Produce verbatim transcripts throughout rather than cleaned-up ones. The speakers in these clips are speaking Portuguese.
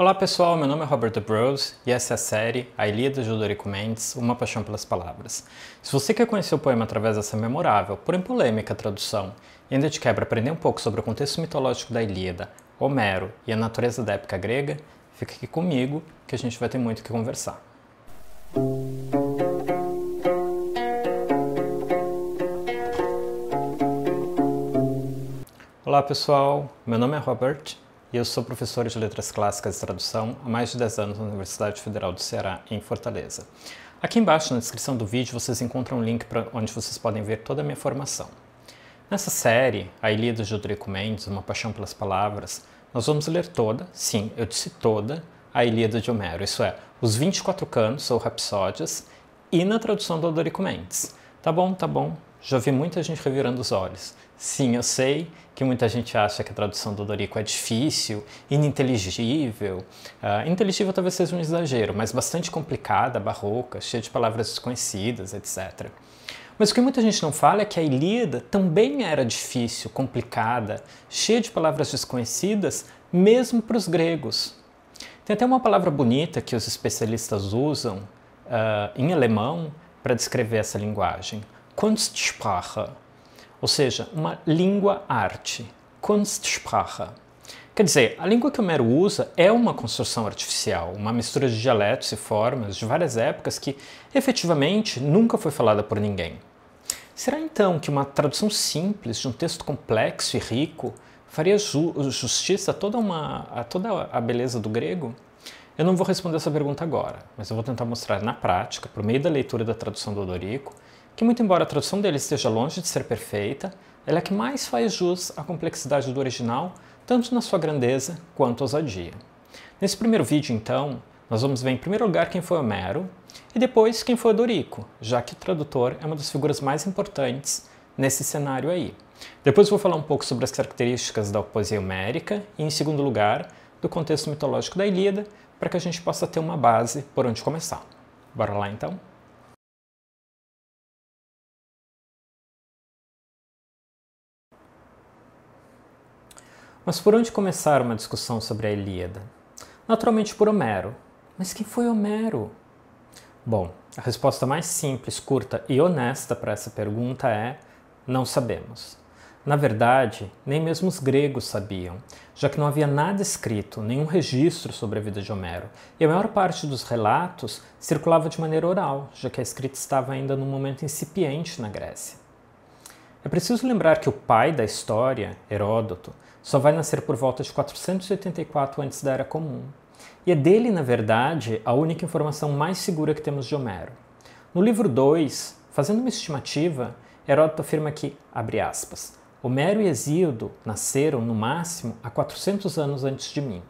Olá pessoal, meu nome é Robert de Brose e essa é a série A Ilíada de Odorico Mendes, Uma Paixão pelas Palavras. Se você quer conhecer o poema através dessa memorável, porém polêmica tradução, e ainda de quebra aprender um pouco sobre o contexto mitológico da Ilíada, Homero e a natureza da época grega, fica aqui comigo que a gente vai ter muito o que conversar. Olá pessoal, meu nome é Robert e eu sou professor de Letras Clássicas e Tradução há mais de dez anos na Universidade Federal do Ceará, em Fortaleza. Aqui embaixo na descrição do vídeo vocês encontram um link para onde vocês podem ver toda a minha formação. Nessa série, A Ilíada de Odorico Mendes, Uma Paixão pelas Palavras, nós vamos ler toda, sim, eu disse toda, a Ilíada de Homero, isso é, os vinte e quatro cantos, ou rapsódias, e na tradução do Odorico Mendes. Tá bom, tá bom, já vi muita gente revirando os olhos. Sim, eu sei que muita gente acha que a tradução do Odorico é difícil, ininteligível. Uh, inteligível talvez seja um exagero, mas bastante complicada, barroca, cheia de palavras desconhecidas, etcétera. Mas o que muita gente não fala é que a Ilíada também era difícil, complicada, cheia de palavras desconhecidas, mesmo para os gregos. Tem até uma palavra bonita que os especialistas usam uh, em alemão para descrever essa linguagem, Kunstsprache, ou seja, uma língua-arte, Kunstsprache. Quer dizer, a língua que Homero usa é uma construção artificial, uma mistura de dialetos e formas de várias épocas que, efetivamente, nunca foi falada por ninguém. Será então que uma tradução simples de um texto complexo e rico faria ju justiça a toda, uma, a toda a beleza do grego? Eu não vou responder essa pergunta agora, mas eu vou tentar mostrar na prática, por meio da leitura da tradução do Odorico, que muito embora a tradução dele esteja longe de ser perfeita, ela é a que mais faz jus à complexidade do original, tanto na sua grandeza quanto ousadia. Nesse primeiro vídeo, então, nós vamos ver em primeiro lugar quem foi Homero e depois quem foi Odorico, já que o tradutor é uma das figuras mais importantes nesse cenário aí. Depois vou falar um pouco sobre as características da poesia homérica e, em segundo lugar, do contexto mitológico da Ilíada, para que a gente possa ter uma base por onde começar. Bora lá, então? Mas por onde começar uma discussão sobre a Ilíada? Naturalmente por Homero. Mas quem foi Homero? Bom, a resposta mais simples, curta e honesta para essa pergunta é: não sabemos. Na verdade, nem mesmo os gregos sabiam, já que não havia nada escrito, nenhum registro sobre a vida de Homero, e a maior parte dos relatos circulava de maneira oral, já que a escrita estava ainda num momento incipiente na Grécia. É preciso lembrar que o pai da história, Heródoto, só vai nascer por volta de quatrocentos e oitenta e quatro antes da Era Comum, e é dele, na verdade, a única informação mais segura que temos de Homero. No livro dois, fazendo uma estimativa, Heródoto afirma que, abre aspas, Homero e Hesíodo nasceram, no máximo, há quatrocentos anos antes de mim.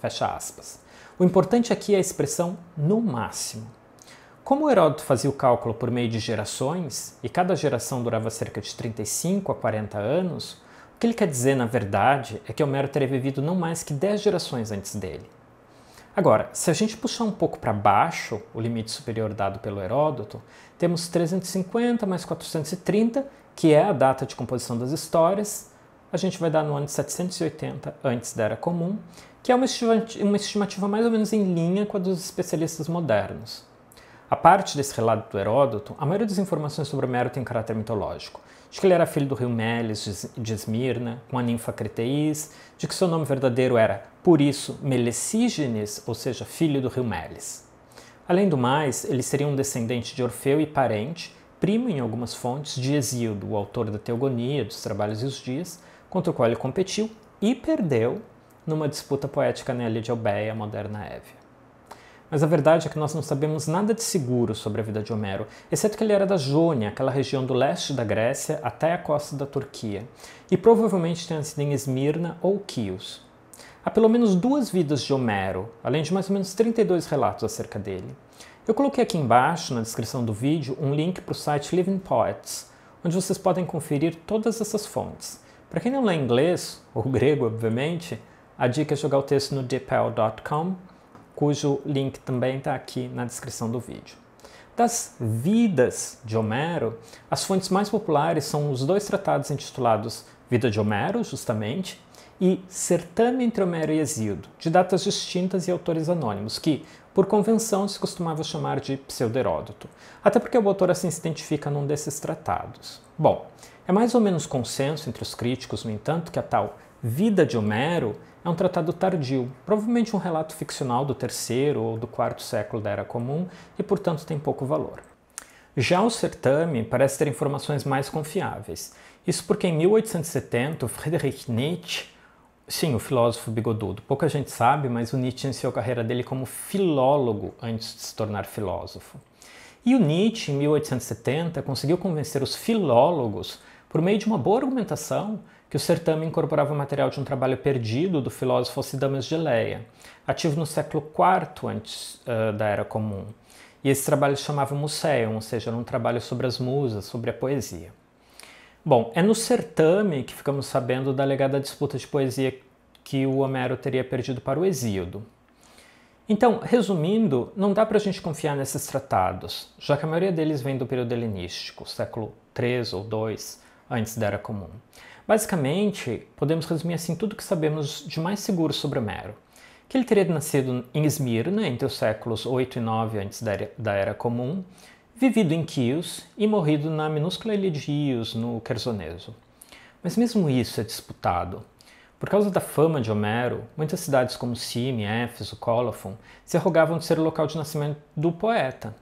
Fecha aspas. O importante aqui é a expressão no máximo. Como Heródoto fazia o cálculo por meio de gerações, e cada geração durava cerca de trinta e cinco a quarenta anos, o que ele quer dizer, na verdade, é que Homero teria vivido não mais que dez gerações antes dele. Agora, se a gente puxar um pouco para baixo o limite superior dado pelo Heródoto, temos trezentos e cinquenta mais quatrocentos e trinta, que é a data de composição das histórias, a gente vai dar no ano de setecentos e oitenta antes da Era Comum, que é uma estimativa mais ou menos em linha com a dos especialistas modernos. A parte desse relato do Heródoto, a maioria das informações sobre Homero tem caráter mitológico, de que ele era filho do rio Meles de Esmirna, com a ninfa Creteis, de que seu nome verdadeiro era, por isso, Melecígenes, ou seja, filho do rio Meles. Além do mais, ele seria um descendente de Orfeu e parente, primo em algumas fontes de Hesíodo, o autor da Teogonia, dos Trabalhos e os Dias, contra o qual ele competiu e perdeu numa disputa poética na ilha de Albeia, moderna Évia. Mas a verdade é que nós não sabemos nada de seguro sobre a vida de Homero, exceto que ele era da Jônia, aquela região do leste da Grécia até a costa da Turquia, e provavelmente tenha sido em Esmirna ou Quios. Há pelo menos duas vidas de Homero, além de mais ou menos trinta e dois relatos acerca dele. Eu coloquei aqui embaixo, na descrição do vídeo, um link para o site Living Poets, onde vocês podem conferir todas essas fontes. Para quem não lê inglês, ou grego, obviamente, a dica é jogar o texto no d p e l ponto com, cujo link também está aqui na descrição do vídeo. Das vidas de Homero, as fontes mais populares são os dois tratados intitulados Vida de Homero, justamente, e Certame entre Homero e Hesíodo, de datas distintas e autores anônimos, que, por convenção, se costumava chamar de pseudo-Heródoto, até porque o autor assim se identifica num desses tratados. Bom, é mais ou menos consenso entre os críticos, no entanto, que a tal Vida de Homero é um tratado tardio, provavelmente um relato ficcional do terceiro ou do quarto século da Era Comum e, portanto, tem pouco valor. Já o Certame parece ter informações mais confiáveis. Isso porque em mil oitocentos e setenta, Friedrich Nietzsche, sim, o filósofo bigodudo, pouca gente sabe, mas o Nietzsche iniciou a carreira dele como filólogo antes de se tornar filósofo. E o Nietzsche, em mil oitocentos e setenta, conseguiu convencer os filólogos, por meio de uma boa argumentação, que o certame incorporava o material de um trabalho perdido do filósofo Alcidamas de Eleia, ativo no século quarto antes uh, da Era Comum. E esse trabalho se chamava Museion, ou seja, era um trabalho sobre as musas, sobre a poesia. Bom, é no certame que ficamos sabendo da alegada disputa de poesia que o Homero teria perdido para o Hesíodo. Então, resumindo, não dá para a gente confiar nesses tratados, já que a maioria deles vem do período helenístico, século três ou dois, antes da Era Comum. Basicamente, podemos resumir assim tudo o que sabemos de mais seguro sobre Homero. Que ele teria nascido em Esmirna, entre os séculos oito e nove antes da Era Comum, vivido em Quios e morrido na minúscula ilha de Ios, no Chersoneso. Mas mesmo isso é disputado. Por causa da fama de Homero, muitas cidades como Cime, Éfeso, Cólofon se arrogavam de ser o local de nascimento do poeta.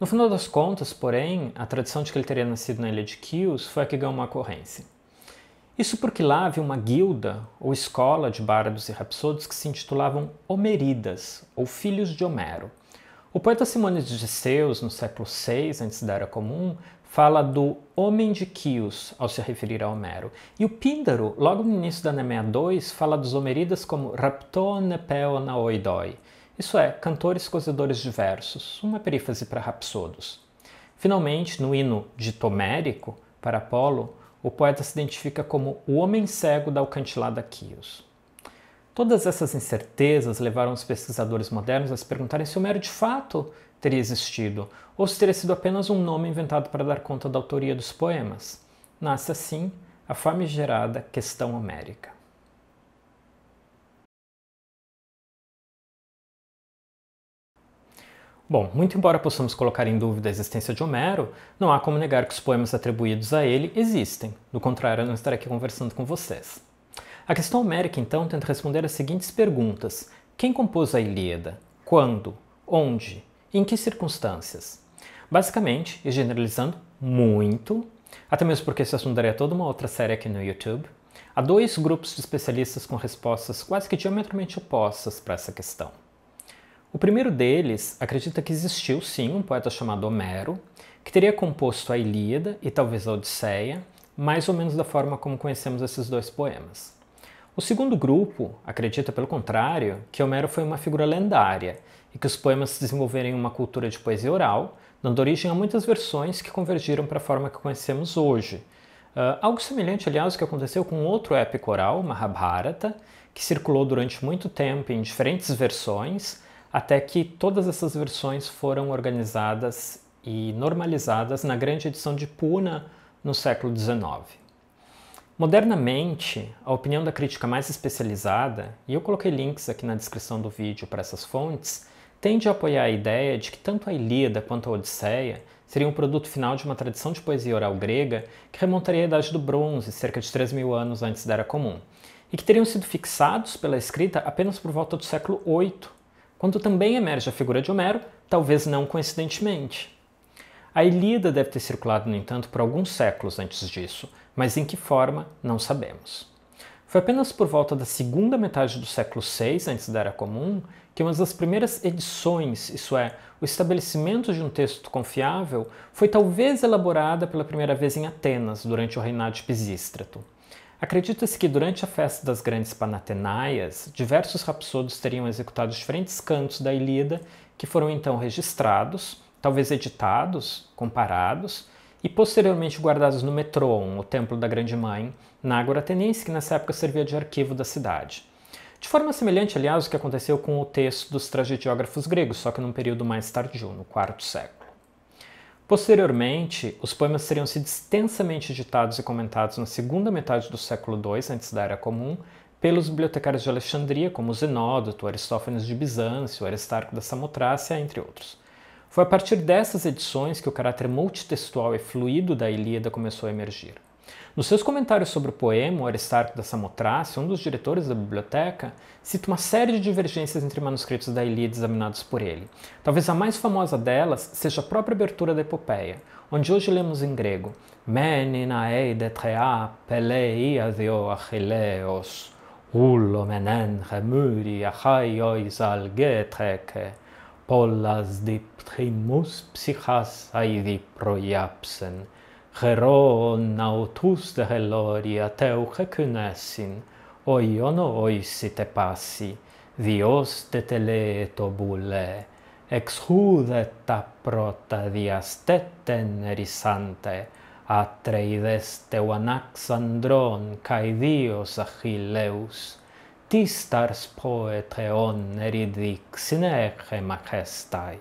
No final das contas, porém, a tradição de que ele teria nascido na ilha de Quios foi a que ganhou uma ocorrência. Isso porque lá havia uma guilda ou escola de bárbaros e rapsodos que se intitulavam Homeridas, ou Filhos de Homero. O poeta Simônides de Seus, no século seis, antes da Era Comum, fala do Homem de Quios ao se referir a Homero. E o Píndaro, logo no início da Nemeia dois, fala dos Homeridas como Raptonepeonaoidoi, isso é, cantores cozedores de versos, uma perífase para rapsodos. Finalmente, no hino ditomérico, para Apolo, o poeta se identifica como o homem cego da alcantilada Quios. Todas essas incertezas levaram os pesquisadores modernos a se perguntarem se Homero de fato teria existido, ou se teria sido apenas um nome inventado para dar conta da autoria dos poemas. Nasce assim a famigerada questão homérica. Bom, muito embora possamos colocar em dúvida a existência de Homero, não há como negar que os poemas atribuídos a ele existem. Do contrário, eu não estaria aqui conversando com vocês. A questão homérica, então, tenta responder as seguintes perguntas. Quem compôs a Ilíada? Quando? Onde? E em que circunstâncias? Basicamente, e generalizando muito, até mesmo porque isso assunto daria toda uma outra série aqui no YouTube, há dois grupos de especialistas com respostas quase que diametralmente opostas para essa questão. O primeiro deles acredita que existiu, sim, um poeta chamado Homero, que teria composto a Ilíada e talvez a Odisseia, mais ou menos da forma como conhecemos esses dois poemas. O segundo grupo acredita, pelo contrário, que Homero foi uma figura lendária e que os poemas se desenvolveram em uma cultura de poesia oral, dando origem a muitas versões que convergiram para a forma que conhecemos hoje. Uh, algo semelhante, aliás, ao que aconteceu com outro épico oral, Mahabharata, que circulou durante muito tempo em diferentes versões, até que todas essas versões foram organizadas e normalizadas na grande edição de Puna, no século dezenove. Modernamente, a opinião da crítica mais especializada, e eu coloquei links aqui na descrição do vídeo para essas fontes, tende a apoiar a ideia de que tanto a Ilíada quanto a Odisseia seriam um produto final de uma tradição de poesia oral grega que remontaria à Idade do Bronze, cerca de três mil anos antes da Era Comum, e que teriam sido fixados pela escrita apenas por volta do século oito, quando também emerge a figura de Homero, talvez não coincidentemente. A Ilíada deve ter circulado, no entanto, por alguns séculos antes disso, mas em que forma, não sabemos. Foi apenas por volta da segunda metade do século seis, antes da Era Comum, que uma das primeiras edições, isso é, o estabelecimento de um texto confiável, foi talvez elaborada pela primeira vez em Atenas, durante o reinado de Pisístrato. Acredita-se que durante a festa das grandes Panatenaias, diversos rapsodos teriam executado diferentes cantos da Ilíada, que foram então registrados, talvez editados, comparados, e posteriormente guardados no Metron, o templo da Grande Mãe, na Ágora Ateniense, que nessa época servia de arquivo da cidade. De forma semelhante, aliás, ao que aconteceu com o texto dos tragediógrafos gregos, só que num período mais tardio, no quarto século. Posteriormente, os poemas teriam sido extensamente editados e comentados na segunda metade do século dois, antes da Era Comum, pelos bibliotecários de Alexandria, como Zenódoto, Aristófanes de Bizâncio, Aristarco da Samotrácia, entre outros. Foi a partir dessas edições que o caráter multitextual e fluido da Ilíada começou a emergir. Nos seus comentários sobre o poema, o Aristarco da Samotrácia, um dos diretores da biblioteca, cita uma série de divergências entre manuscritos da Ilíada examinados por ele. Talvez a mais famosa delas seja a própria abertura da epopeia, onde hoje lemos em grego Meninae detrea peleiadio achileos Ulo menen remuri achaios algetreke Pollas diptrimus psichas aidi proiapsen Heron nautus de reloria teu recunessin Oiono oisi te passi Dios te teleetobule Exhudeta prota diasteten erisante Atreides teu anaxandron cae dios Achilleus Tistars poeteon eridixine majestai.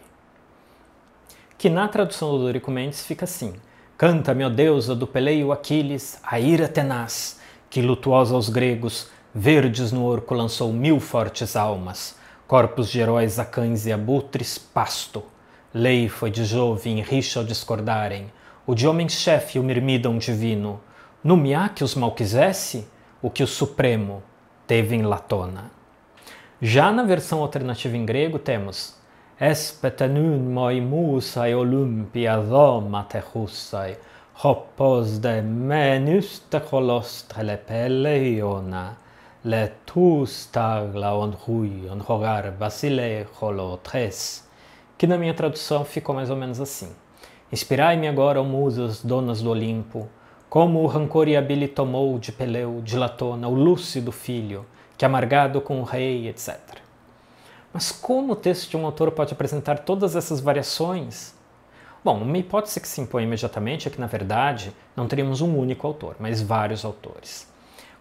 Que na tradução do Odorico Mendes fica assim: Canta-me, ó deusa, do peleio Aquiles, a ira tenaz, que lutuosa aos gregos, verdes no orco lançou mil fortes almas, corpos de heróis a cães e abutres, pasto. Lei foi de Jove em rixa ao discordarem, o de homem-chefe e o mirmidão divino. Nume há que os mal quisesse, o que o Supremo teve em latona. Já na versão alternativa em grego temos Espetenun moi musai olympia doma te russai Hopos de menus te colos telepeleiona Letus tagla on rui on rogar basile holotres. Que na minha tradução ficou mais ou menos assim: Inspirai-me agora, ó musas, donas do Olimpo, como o rancor e a bile tomou de Peleu, de Latona, o lúcido filho, que amargado com o rei, etcétera. Mas como o texto de um autor pode apresentar todas essas variações? Bom, uma hipótese que se impõe imediatamente é que, na verdade, não teríamos um único autor, mas vários autores.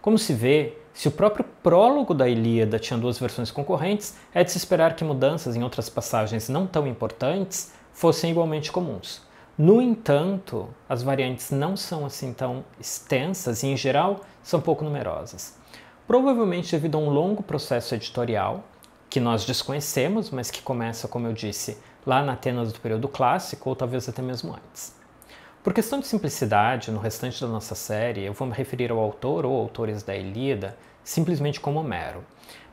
Como se vê, se o próprio prólogo da Ilíada tinha duas versões concorrentes, é de se esperar que mudanças em outras passagens não tão importantes fossem igualmente comuns. No entanto, as variantes não são assim tão extensas e, em geral, são pouco numerosas. Provavelmente devido a um longo processo editorial, que nós desconhecemos, mas que começa, como eu disse, lá na Atenas do período clássico, ou talvez até mesmo antes. Por questão de simplicidade, no restante da nossa série, eu vou me referir ao autor ou autores da Ilíada simplesmente como Homero.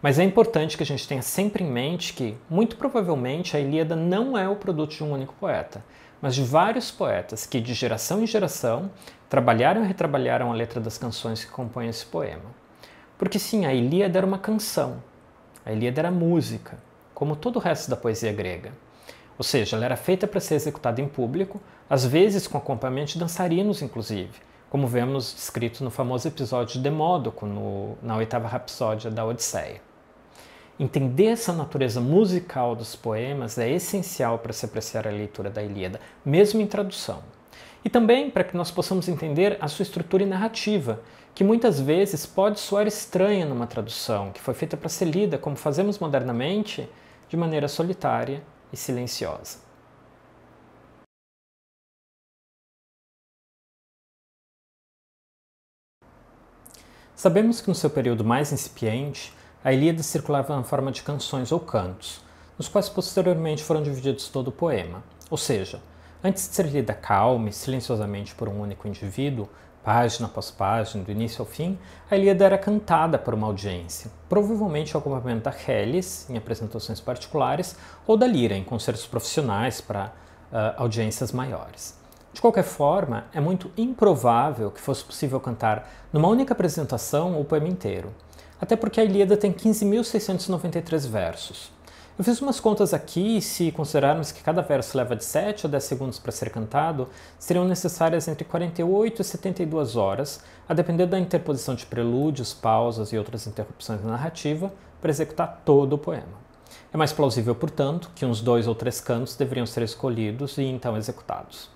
Mas é importante que a gente tenha sempre em mente que, muito provavelmente, a Ilíada não é o produto de um único poeta, mas de vários poetas que, de geração em geração, trabalharam e retrabalharam a letra das canções que compõem esse poema. Porque sim, a Ilíada era uma canção, a Ilíada era música, como todo o resto da poesia grega. Ou seja, ela era feita para ser executada em público, às vezes com acompanhamento de dançarinos, inclusive, como vemos descrito no famoso episódio de Demódoco, no, na oitava rapsódia da Odisseia. Entender essa natureza musical dos poemas é essencial para se apreciar a leitura da Ilíada, mesmo em tradução. E também para que nós possamos entender a sua estrutura e narrativa, que muitas vezes pode soar estranha numa tradução, que foi feita para ser lida, como fazemos modernamente, de maneira solitária e silenciosa. Sabemos que no seu período mais incipiente, a Ilíada circulava na forma de canções ou cantos, nos quais posteriormente foram divididos todo o poema. Ou seja, antes de ser lida calma e silenciosamente por um único indivíduo, página após página, do início ao fim, a Ilíada era cantada por uma audiência, provavelmente ao acompanhamento da Hélice, em apresentações particulares, ou da Lira, em concertos profissionais para uh, audiências maiores. De qualquer forma, é muito improvável que fosse possível cantar numa única apresentação o poema inteiro. Até porque a Ilíada tem quinze mil seiscentos e noventa e três versos. Eu fiz umas contas aqui e, se considerarmos que cada verso leva de sete a dez segundos para ser cantado, seriam necessárias entre quarenta e oito e setenta e duas horas, a depender da interposição de prelúdios, pausas e outras interrupções na narrativa, para executar todo o poema. É mais plausível, portanto, que uns dois ou três cantos deveriam ser escolhidos e então executados.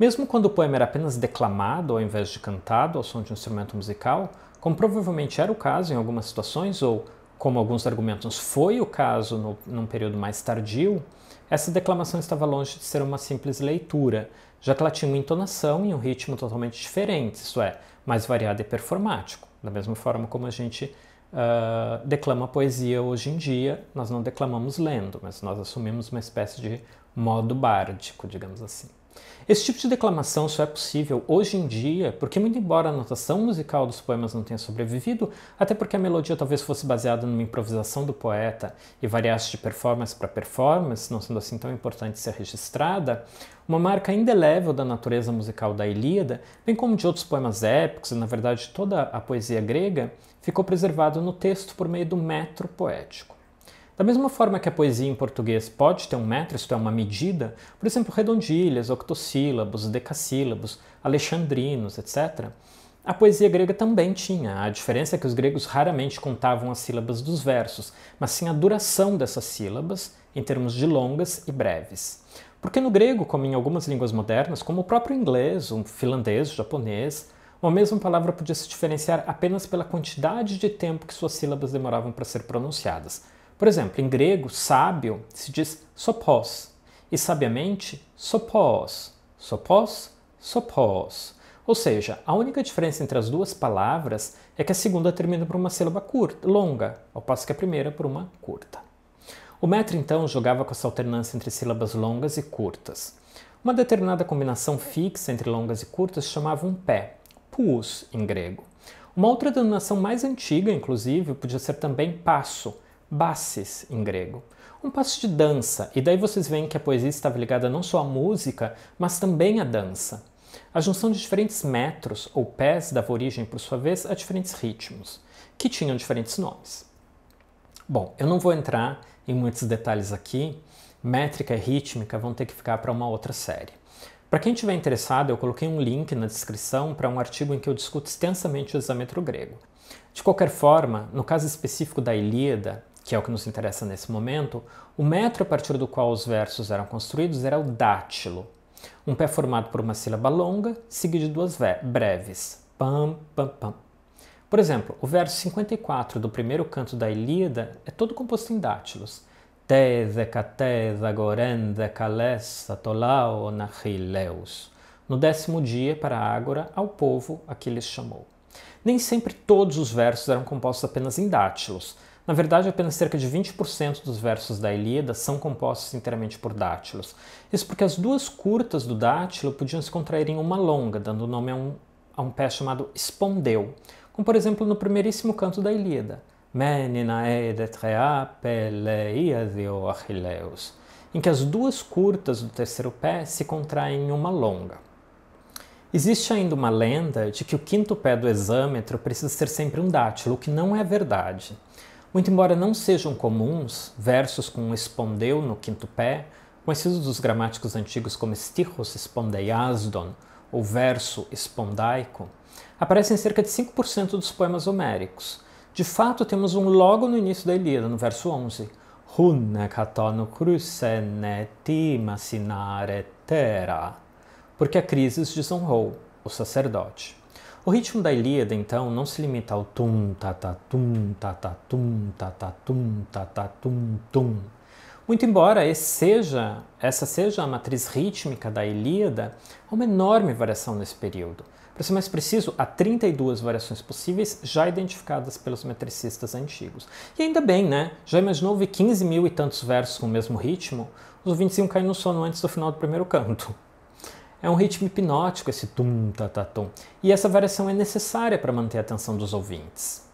Mesmo quando o poema era apenas declamado ao invés de cantado ao som de um instrumento musical, como provavelmente era o caso em algumas situações, ou, como alguns argumentos foi o caso no, num período mais tardio, essa declamação estava longe de ser uma simples leitura, já que ela tinha uma entonação e um ritmo totalmente diferentes, isto é, mais variado e performático, da mesma forma como a gente uh, declama poesia hoje em dia, nós não declamamos lendo, mas nós assumimos uma espécie de modo bárdico, digamos assim. Esse tipo de declamação só é possível hoje em dia porque, muito embora a notação musical dos poemas não tenha sobrevivido, até porque a melodia talvez fosse baseada numa improvisação do poeta e variasse de performance para performance, não sendo assim tão importante ser registrada, uma marca indelével da natureza musical da Ilíada, bem como de outros poemas épicos e, na verdade, toda a poesia grega, ficou preservada no texto por meio do metro poético. Da mesma forma que a poesia em português pode ter um metro, isto é, uma medida, por exemplo, redondilhas, octossílabos, decassílabos, alexandrinos, etcétera, a poesia grega também tinha. A diferença é que os gregos raramente contavam as sílabas dos versos, mas sim a duração dessas sílabas, em termos de longas e breves. Porque no grego, como em algumas línguas modernas, como o próprio inglês, o finlandês, o japonês, uma mesma palavra podia se diferenciar apenas pela quantidade de tempo que suas sílabas demoravam para ser pronunciadas. Por exemplo, em grego, sábio se diz sopós, e sabiamente sopós, sopós, sopós. Ou seja, a única diferença entre as duas palavras é que a segunda termina por uma sílaba curta, longa, ao passo que a primeira por uma curta. O metro, então, jogava com essa alternância entre sílabas longas e curtas. Uma determinada combinação fixa entre longas e curtas chamava um pé, pous, em grego. Uma outra denominação mais antiga, inclusive, podia ser também passo, basses, em grego. Um passo de dança, e daí vocês veem que a poesia estava ligada não só à música, mas também à dança. A junção de diferentes metros, ou pés, dava origem, por sua vez, a diferentes ritmos, que tinham diferentes nomes. Bom, eu não vou entrar em muitos detalhes aqui, métrica e rítmica vão ter que ficar para uma outra série. Para quem estiver interessado, eu coloquei um link na descrição para um artigo em que eu discuto extensamente o hexâmetro grego. De qualquer forma, no caso específico da Ilíada, que é o que nos interessa nesse momento, o metro a partir do qual os versos eram construídos era o dátilo, um pé formado por uma sílaba longa, seguida de duas breves. Pam, pam, pam. Por exemplo, o verso cinquenta e quatro do primeiro canto da Ilíada é todo composto em dátilos. Te, deca, te, dagoren, decalessa, tolao, nachileus. No décimo dia, para a Ágora, ao povo, Aquiles chamou. Nem sempre todos os versos eram compostos apenas em dátilos. Na verdade, apenas cerca de vinte por cento dos versos da Ilíada são compostos inteiramente por dátilos. Isso porque as duas curtas do dátilo podiam se contrair em uma longa, dando nome a um, a um pé chamado espondeu, como por exemplo no primeiríssimo canto da Ilíada, em que as duas curtas do terceiro pé se contraem em uma longa. Existe ainda uma lenda de que o quinto pé do hexâmetro precisa ser sempre um dátilo, o que não é verdade. Muito embora não sejam comuns versos com um espondeu no quinto pé, conhecidos dos gramáticos antigos como stichos spondeiasdon, ou verso espondaico, aparecem em cerca de cinco por cento dos poemas homéricos. De fato, temos um logo no início da Ilíada, no verso onze. Porque a Crises desonrou o sacerdote. O ritmo da Ilíada, então, não se limita ao tum tata tum tata tum tata tum tata tum tum. Muito embora esse seja, essa seja a matriz rítmica da Ilíada, há uma enorme variação nesse período. Para ser mais preciso, há trinta e duas variações possíveis já identificadas pelos metricistas antigos. E ainda bem, né? Já imaginou ouvir quinze mil e tantos versos com o mesmo ritmo? Os ouvintes iam cair no sono antes do final do primeiro canto. É um ritmo hipnótico esse tum-tatatum, e essa variação é necessária para manter a atenção dos ouvintes.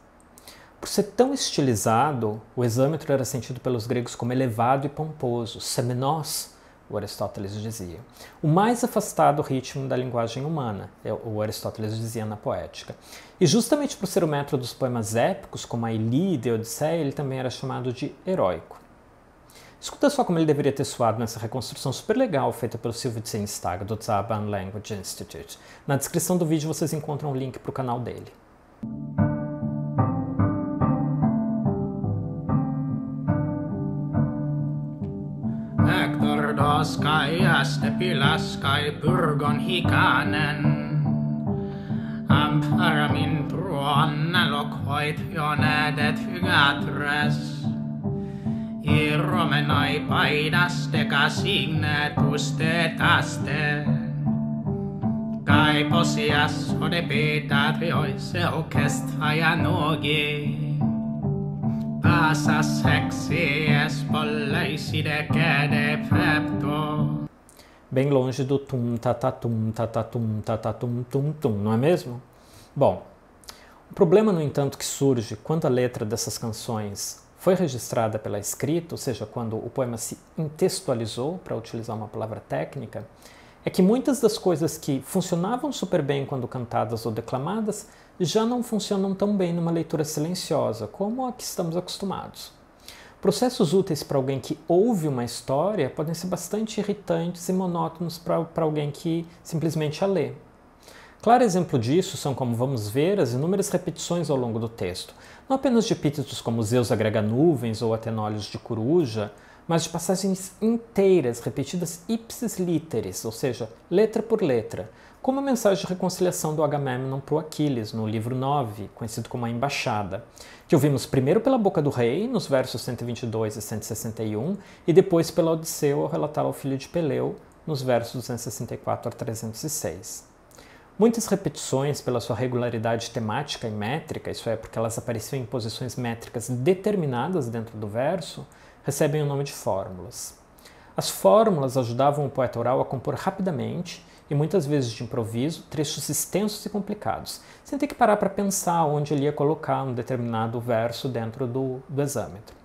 Por ser tão estilizado, o hexâmetro era sentido pelos gregos como elevado e pomposo, semenós, o Aristóteles dizia. O mais afastado ritmo da linguagem humana, o Aristóteles dizia na Poética. E justamente por ser o metro dos poemas épicos, como a Ilíada e a Odisseia, ele também era chamado de heróico. Escuta só como ele deveria ter soado nessa reconstrução super legal feita pelo Silvio Zinstag, do Zaban Language Institute. Na descrição do vídeo vocês encontram o link para o canal dele. Romenai paidaste kasignetuste taste. Kai posias odepetat vioi se orkestra ja nogi. Bem longe do tum, tatatum, tatatum, tatatum, tum, tum, não é mesmo? Bom, o problema, no entanto, que surge quando a letra dessas canções foi registrada pela escrita, ou seja, quando o poema se intextualizou, para utilizar uma palavra técnica, é que muitas das coisas que funcionavam super bem quando cantadas ou declamadas já não funcionam tão bem numa leitura silenciosa, como a que estamos acostumados. Processos úteis para alguém que ouve uma história podem ser bastante irritantes e monótonos para alguém que simplesmente a lê. Claro exemplo disso são, como vamos ver, as inúmeras repetições ao longo do texto, não apenas de epítetos como Zeus agrega nuvens ou até olhos de coruja, mas de passagens inteiras, repetidas ipsis literis, ou seja, letra por letra, como a mensagem de reconciliação do Agamemnon para o Aquiles, no livro nove, conhecido como A Embaixada, que ouvimos primeiro pela boca do rei, nos versos cento e vinte e dois e cento e sessenta e um, e depois pela Odisseu ao relatar ao filho de Peleu, nos versos duzentos e sessenta e quatro a trezentos e seis. Muitas repetições, pela sua regularidade temática e métrica, isso é, porque elas apareciam em posições métricas determinadas dentro do verso, recebem o nome de fórmulas. As fórmulas ajudavam o poeta oral a compor rapidamente, e muitas vezes de improviso, trechos extensos e complicados, sem ter que parar para pensar onde ele ia colocar um determinado verso dentro do, do hexâmetro.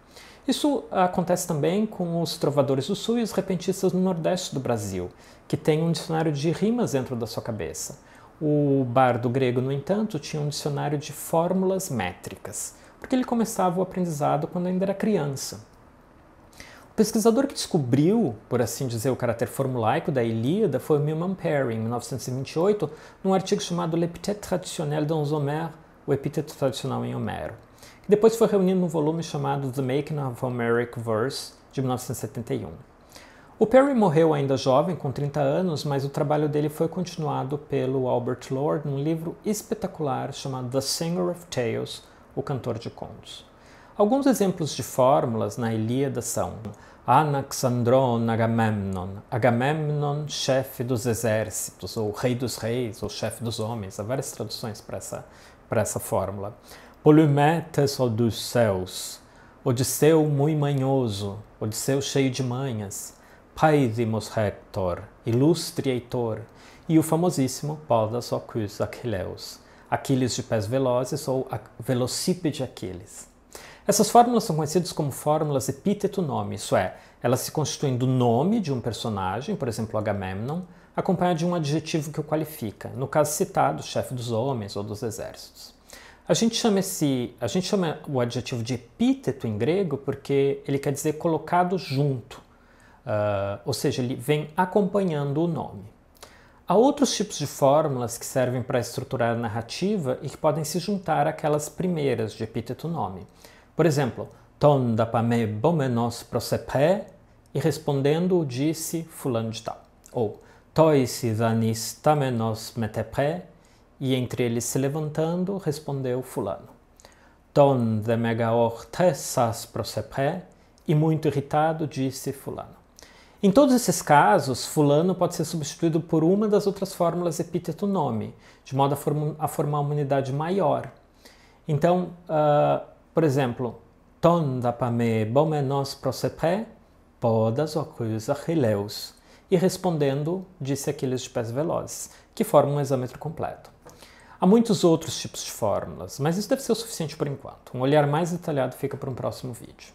Isso acontece também com os trovadores do Sul e os repentistas no Nordeste do Brasil, que têm um dicionário de rimas dentro da sua cabeça. O bardo grego, no entanto, tinha um dicionário de fórmulas métricas, porque ele começava o aprendizado quando ainda era criança. O pesquisador que descobriu, por assim dizer, o caráter formulaico da Ilíada foi o Milman Perry, em mil novecentos e vinte e oito, num artigo chamado L'épithète traditionnelle dans Homère, o epíteto tradicional em Homero, que depois foi reunido num volume chamado The Making of Homeric Verse, de mil novecentos e setenta e um. O Perry morreu ainda jovem, com trinta anos, mas o trabalho dele foi continuado pelo Albert Lord num livro espetacular chamado The Singer of Tales, O Cantor de Contos. Alguns exemplos de fórmulas na Ilíada são Anaxandron Agamemnon, Agamemnon, chefe dos exércitos, ou rei dos reis, ou chefe dos homens. Há várias traduções para essa, para essa fórmula. Polymetes Odysseus, Odisseu muito manhoso, Odisseu cheio de manhas. Paídimos Hector, ilustre Heitor, e o famosíssimo Podas Ocus Aquileus, Aquiles de pés velozes ou velocípede Aquiles. Essas fórmulas são conhecidas como fórmulas epíteto-nome, isso é, elas se constituem do nome de um personagem, por exemplo Agamemnon, acompanhado de um adjetivo que o qualifica, no caso citado, chefe dos homens ou dos exércitos. A gente chama esse, a gente chama o adjetivo de epíteto em grego porque ele quer dizer colocado junto. Uh, ou seja, ele vem acompanhando o nome. Há outros tipos de fórmulas que servem para estruturar a narrativa e que podem se juntar àquelas primeiras de epíteto-nome. Por exemplo, ton dapame bomenos prosepé, e respondendo disse fulano de tal. Ou tois danis tamenos metepé, e entre eles se levantando respondeu fulano. Ton de megaor tessas prosepé, e muito irritado disse fulano. Em todos esses casos, fulano pode ser substituído por uma das outras fórmulas epíteto-nome, de modo a, form a formar uma unidade maior. Então, uh, por exemplo, ton dapame bomenos prosepé, podas ocus achileus, e respondendo, disse Aquiles de pés velozes, que formam um hexâmetro completo. Há muitos outros tipos de fórmulas, mas isso deve ser o suficiente por enquanto. Um olhar mais detalhado fica para um próximo vídeo.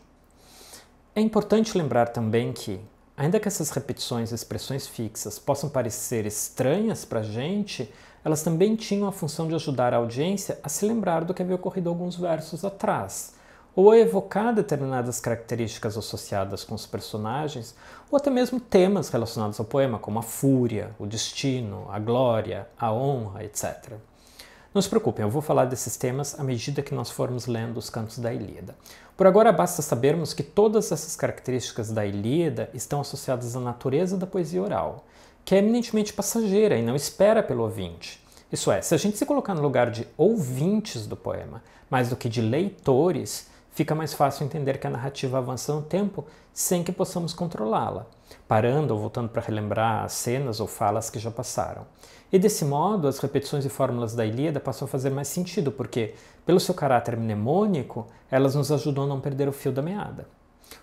É importante lembrar também que, ainda que essas repetições e expressões fixas possam parecer estranhas para a gente, elas também tinham a função de ajudar a audiência a se lembrar do que havia ocorrido alguns versos atrás, ou a evocar determinadas características associadas com os personagens, ou até mesmo temas relacionados ao poema, como a fúria, o destino, a glória, a honra, etcétera. Não se preocupem, eu vou falar desses temas à medida que nós formos lendo os cantos da Ilíada. Por agora, basta sabermos que todas essas características da Ilíada estão associadas à natureza da poesia oral, que é eminentemente passageira e não espera pelo ouvinte. Isso é, se a gente se colocar no lugar de ouvintes do poema, mais do que de leitores, fica mais fácil entender que a narrativa avança no tempo sem que possamos controlá-la, parando ou voltando para relembrar cenas ou falas que já passaram. E desse modo, as repetições e fórmulas da Ilíada passam a fazer mais sentido, porque, pelo seu caráter mnemônico, elas nos ajudam a não perder o fio da meada.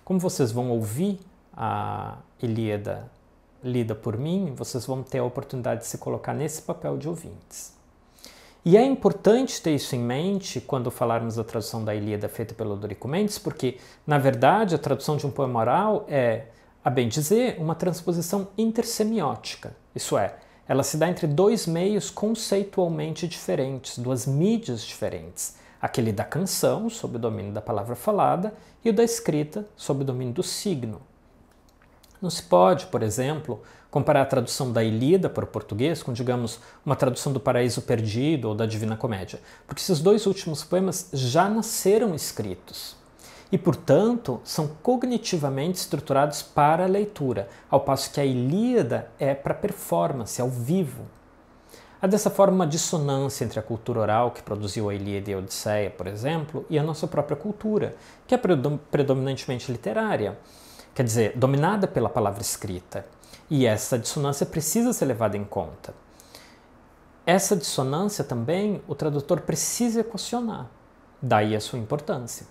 Como vocês vão ouvir a Ilíada lida por mim, vocês vão ter a oportunidade de se colocar nesse papel de ouvintes. E é importante ter isso em mente quando falarmos da tradução da Ilíada feita pelo Odorico Mendes, porque, na verdade, a tradução de um poema oral é, a bem dizer, uma transposição intersemiótica. Isso é, ela se dá entre dois meios conceitualmente diferentes, duas mídias diferentes. Aquele da canção, sob o domínio da palavra falada, e o da escrita, sob o domínio do signo. Não se pode, por exemplo, comparar a tradução da Ilíada para o português com, digamos, uma tradução do Paraíso Perdido ou da Divina Comédia, porque esses dois últimos poemas já nasceram escritos e, portanto, são cognitivamente estruturados para a leitura, ao passo que a Ilíada é para performance, ao vivo. Há dessa forma uma dissonância entre a cultura oral que produziu a Ilíada e a Odisseia, por exemplo, e a nossa própria cultura, que é predominantemente literária. Quer dizer, dominada pela palavra escrita. E essa dissonância precisa ser levada em conta. Essa dissonância também o tradutor precisa equacionar. Daí a sua importância.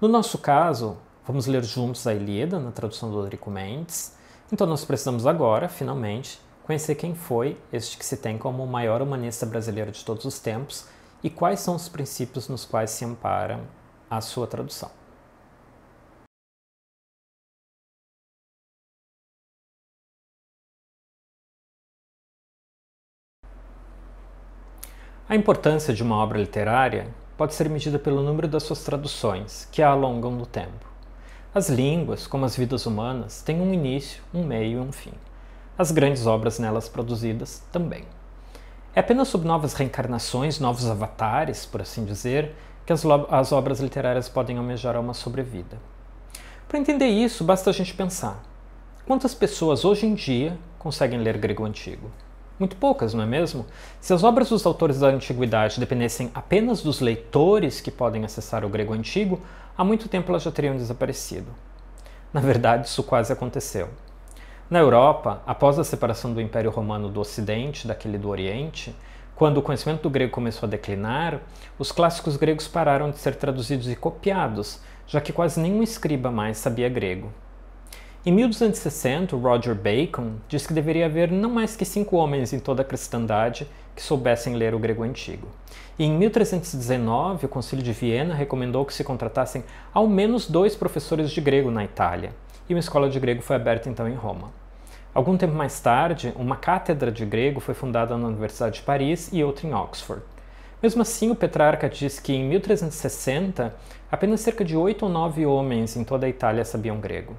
No nosso caso, vamos ler juntos a Ilíada, na tradução do Odorico Mendes. Então nós precisamos agora, finalmente, conhecer quem foi este que se tem como o maior humanista brasileiro de todos os tempos e quais são os princípios nos quais se amparam a sua tradução. A importância de uma obra literária pode ser medida pelo número das suas traduções, que a alongam no tempo. As línguas, como as vidas humanas, têm um início, um meio e um fim. As grandes obras nelas produzidas também. É apenas sob novas reencarnações, novos avatares, por assim dizer, que as, as obras literárias podem almejar uma sobrevida. Para entender isso, basta a gente pensar. Quantas pessoas hoje em dia conseguem ler grego antigo? Muito poucas, não é mesmo? Se as obras dos autores da antiguidade dependessem apenas dos leitores que podem acessar o grego antigo, há muito tempo elas já teriam desaparecido. Na verdade, isso quase aconteceu. Na Europa, após a separação do Império Romano do Ocidente daquele do Oriente, quando o conhecimento do grego começou a declinar, os clássicos gregos pararam de ser traduzidos e copiados, já que quase nenhum escriba mais sabia grego. Em mil duzentos e sessenta, Roger Bacon diz que deveria haver não mais que cinco homens em toda a cristandade que soubessem ler o grego antigo. E em mil trezentos e dezenove, o Concílio de Viena recomendou que se contratassem ao menos dois professores de grego na Itália, e uma escola de grego foi aberta então em Roma. Algum tempo mais tarde, uma cátedra de grego foi fundada na Universidade de Paris e outra em Oxford. Mesmo assim, o Petrarca diz que em mil trezentos e sessenta, apenas cerca de oito ou nove homens em toda a Itália sabiam grego.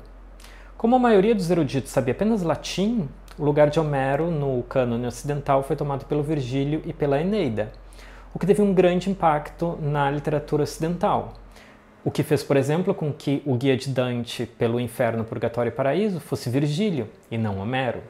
Como a maioria dos eruditos sabia apenas latim, o lugar de Homero no cânone ocidental foi tomado pelo Virgílio e pela Eneida, o que teve um grande impacto na literatura ocidental, o que fez, por exemplo, com que o guia de Dante pelo Inferno, Purgatório e Paraíso fosse Virgílio e não Homero.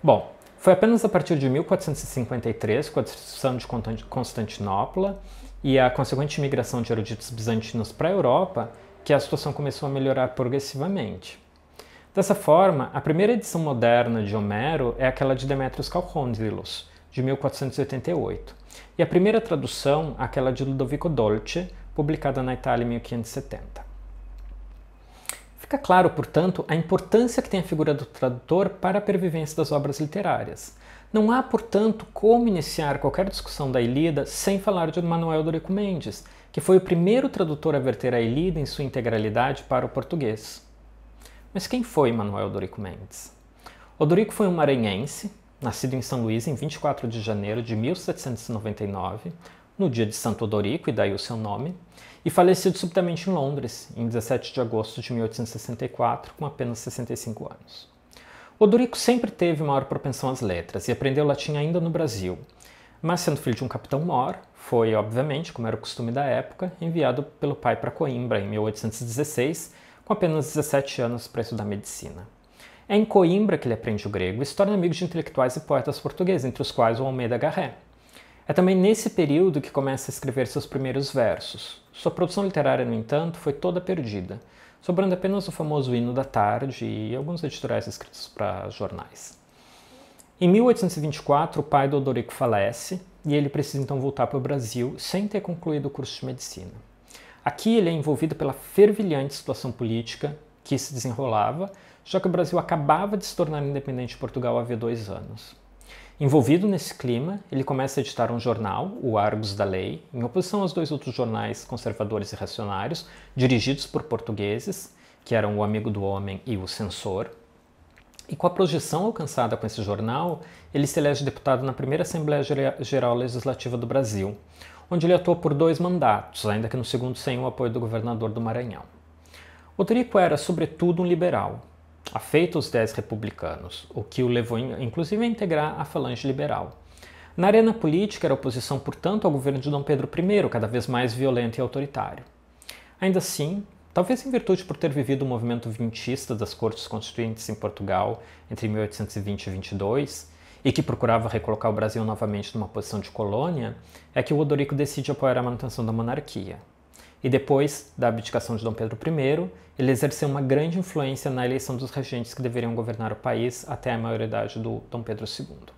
Bom, foi apenas a partir de mil quatrocentos e cinquenta e três, com a destruição de Constantinopla e a consequente imigração de eruditos bizantinos para a Europa, que a situação começou a melhorar progressivamente. Dessa forma, a primeira edição moderna de Homero é aquela de Demétrios Chalcondylos, de mil quatrocentos e oitenta e oito, e a primeira tradução, aquela de Ludovico Dolce, publicada na Itália em mil quinhentos e setenta. Fica claro, portanto, a importância que tem a figura do tradutor para a pervivência das obras literárias. Não há, portanto, como iniciar qualquer discussão da Ilíada sem falar de Manuel Odorico Mendes, que foi o primeiro tradutor a verter a Ilíada em sua integralidade para o português. Mas quem foi Manuel Odorico Mendes? Odorico foi um maranhense, nascido em São Luís em vinte e quatro de janeiro de mil setecentos e noventa e nove, no dia de Santo Odorico, e daí o seu nome, e falecido subitamente em Londres, em dezessete de agosto de mil oitocentos e sessenta e quatro, com apenas sessenta e cinco anos. Odorico sempre teve maior propensão às letras e aprendeu latim ainda no Brasil, mas sendo filho de um capitão mor, foi, obviamente, como era o costume da época, enviado pelo pai para Coimbra em mil oitocentos e dezesseis, com apenas dezessete anos para estudar medicina. É em Coimbra que ele aprende o grego e se torna amigo de intelectuais e poetas portugueses, entre os quais o Almeida Garré. É também nesse período que começa a escrever seus primeiros versos. Sua produção literária, no entanto, foi toda perdida, sobrando apenas o famoso Hino da Tarde e alguns editoriais escritos para jornais. Em mil oitocentos e vinte e quatro, o pai do Odorico falece e ele precisa então voltar para o Brasil sem ter concluído o curso de medicina. Aqui ele é envolvido pela fervilhante situação política que se desenrolava, já que o Brasil acabava de se tornar independente de Portugal havia dois anos. Envolvido nesse clima, ele começa a editar um jornal, o Argos da Lei, em oposição aos dois outros jornais conservadores e reacionários, dirigidos por portugueses, que eram o Amigo do Homem e o Censor. E com a projeção alcançada com esse jornal, ele se elege deputado na primeira Assembleia Geral Legislativa do Brasil, onde ele atua por dois mandatos, ainda que no segundo sem o apoio do governador do Maranhão. Odorico era, sobretudo, um liberal, afeito aos ideais republicanos, o que o levou inclusive a integrar a falange liberal. Na arena política era oposição, portanto, ao governo de Dom Pedro primeiro, cada vez mais violento e autoritário. Ainda assim, talvez em virtude por ter vivido o movimento vintista das Cortes Constituintes em Portugal entre mil oitocentos e vinte e vinte e dois, e que procurava recolocar o Brasil novamente numa posição de colônia, é que o Odorico decide apoiar a manutenção da monarquia. E depois da abdicação de Dom Pedro primeiro, ele exerceu uma grande influência na eleição dos regentes que deveriam governar o país até a maioridade do Dom Pedro segundo.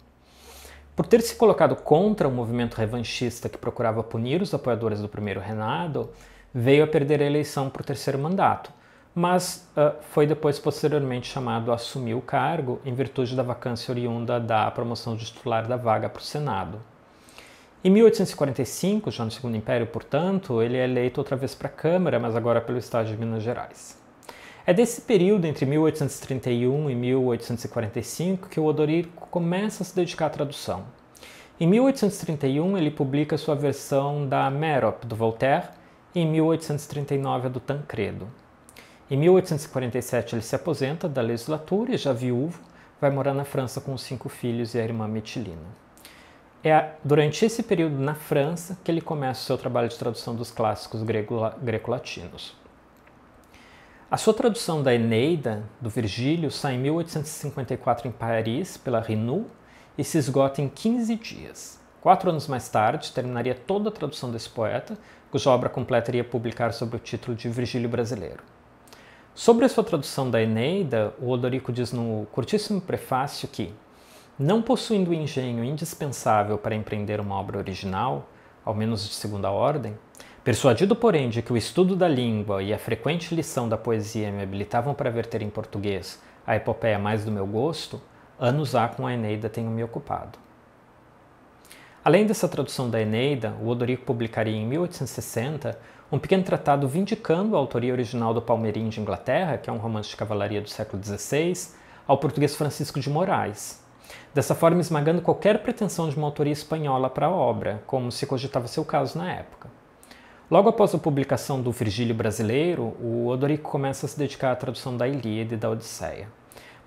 Por ter se colocado contra o movimento revanchista que procurava punir os apoiadores do primeiro reinado, veio a perder a eleição para o terceiro mandato, mas uh, foi depois posteriormente chamado a assumir o cargo em virtude da vacância oriunda da promoção de titular da vaga para o Senado. Em mil oitocentos e quarenta e cinco, já no Segundo Império, portanto, ele é eleito outra vez para a Câmara, mas agora pelo estado de Minas Gerais. É desse período, entre mil oitocentos e trinta e um e mil oitocentos e quarenta e cinco, que o Odorico começa a se dedicar à tradução. Em mil oitocentos e trinta e um, ele publica sua versão da Mérope, do Voltaire, e em mil oitocentos e trinta e nove, a do Tancredo. Em mil oitocentos e quarenta e sete, ele se aposenta da legislatura e, já viúvo, vai morar na França com os cinco filhos e a irmã Metilina. É durante esse período na França que ele começa o seu trabalho de tradução dos clássicos greco-latinos. A sua tradução da Eneida, do Virgílio, sai em mil oitocentos e cinquenta e quatro em Paris, pela Rinu, e se esgota em quinze dias. Quatro anos mais tarde, terminaria toda a tradução desse poeta, cuja obra completa iria publicar sob o título de Virgílio Brasileiro. Sobre a sua tradução da Eneida, o Odorico diz no curtíssimo prefácio que não possuindo o engenho indispensável para empreender uma obra original, ao menos de segunda ordem, persuadido, porém, de que o estudo da língua e a frequente lição da poesia me habilitavam para verter em português a epopeia mais do meu gosto, anos há com a Eneida tenho me ocupado. Além dessa tradução da Eneida, o Odorico publicaria em mil oitocentos e sessenta um pequeno tratado vindicando a autoria original do Palmeirim de Inglaterra, que é um romance de cavalaria do século dezesseis, ao português Francisco de Moraes, dessa forma esmagando qualquer pretensão de uma autoria espanhola para a obra, como se cogitava seu caso na época. Logo após a publicação do Virgílio Brasileiro, o Odorico começa a se dedicar à tradução da Ilíada e da Odisseia.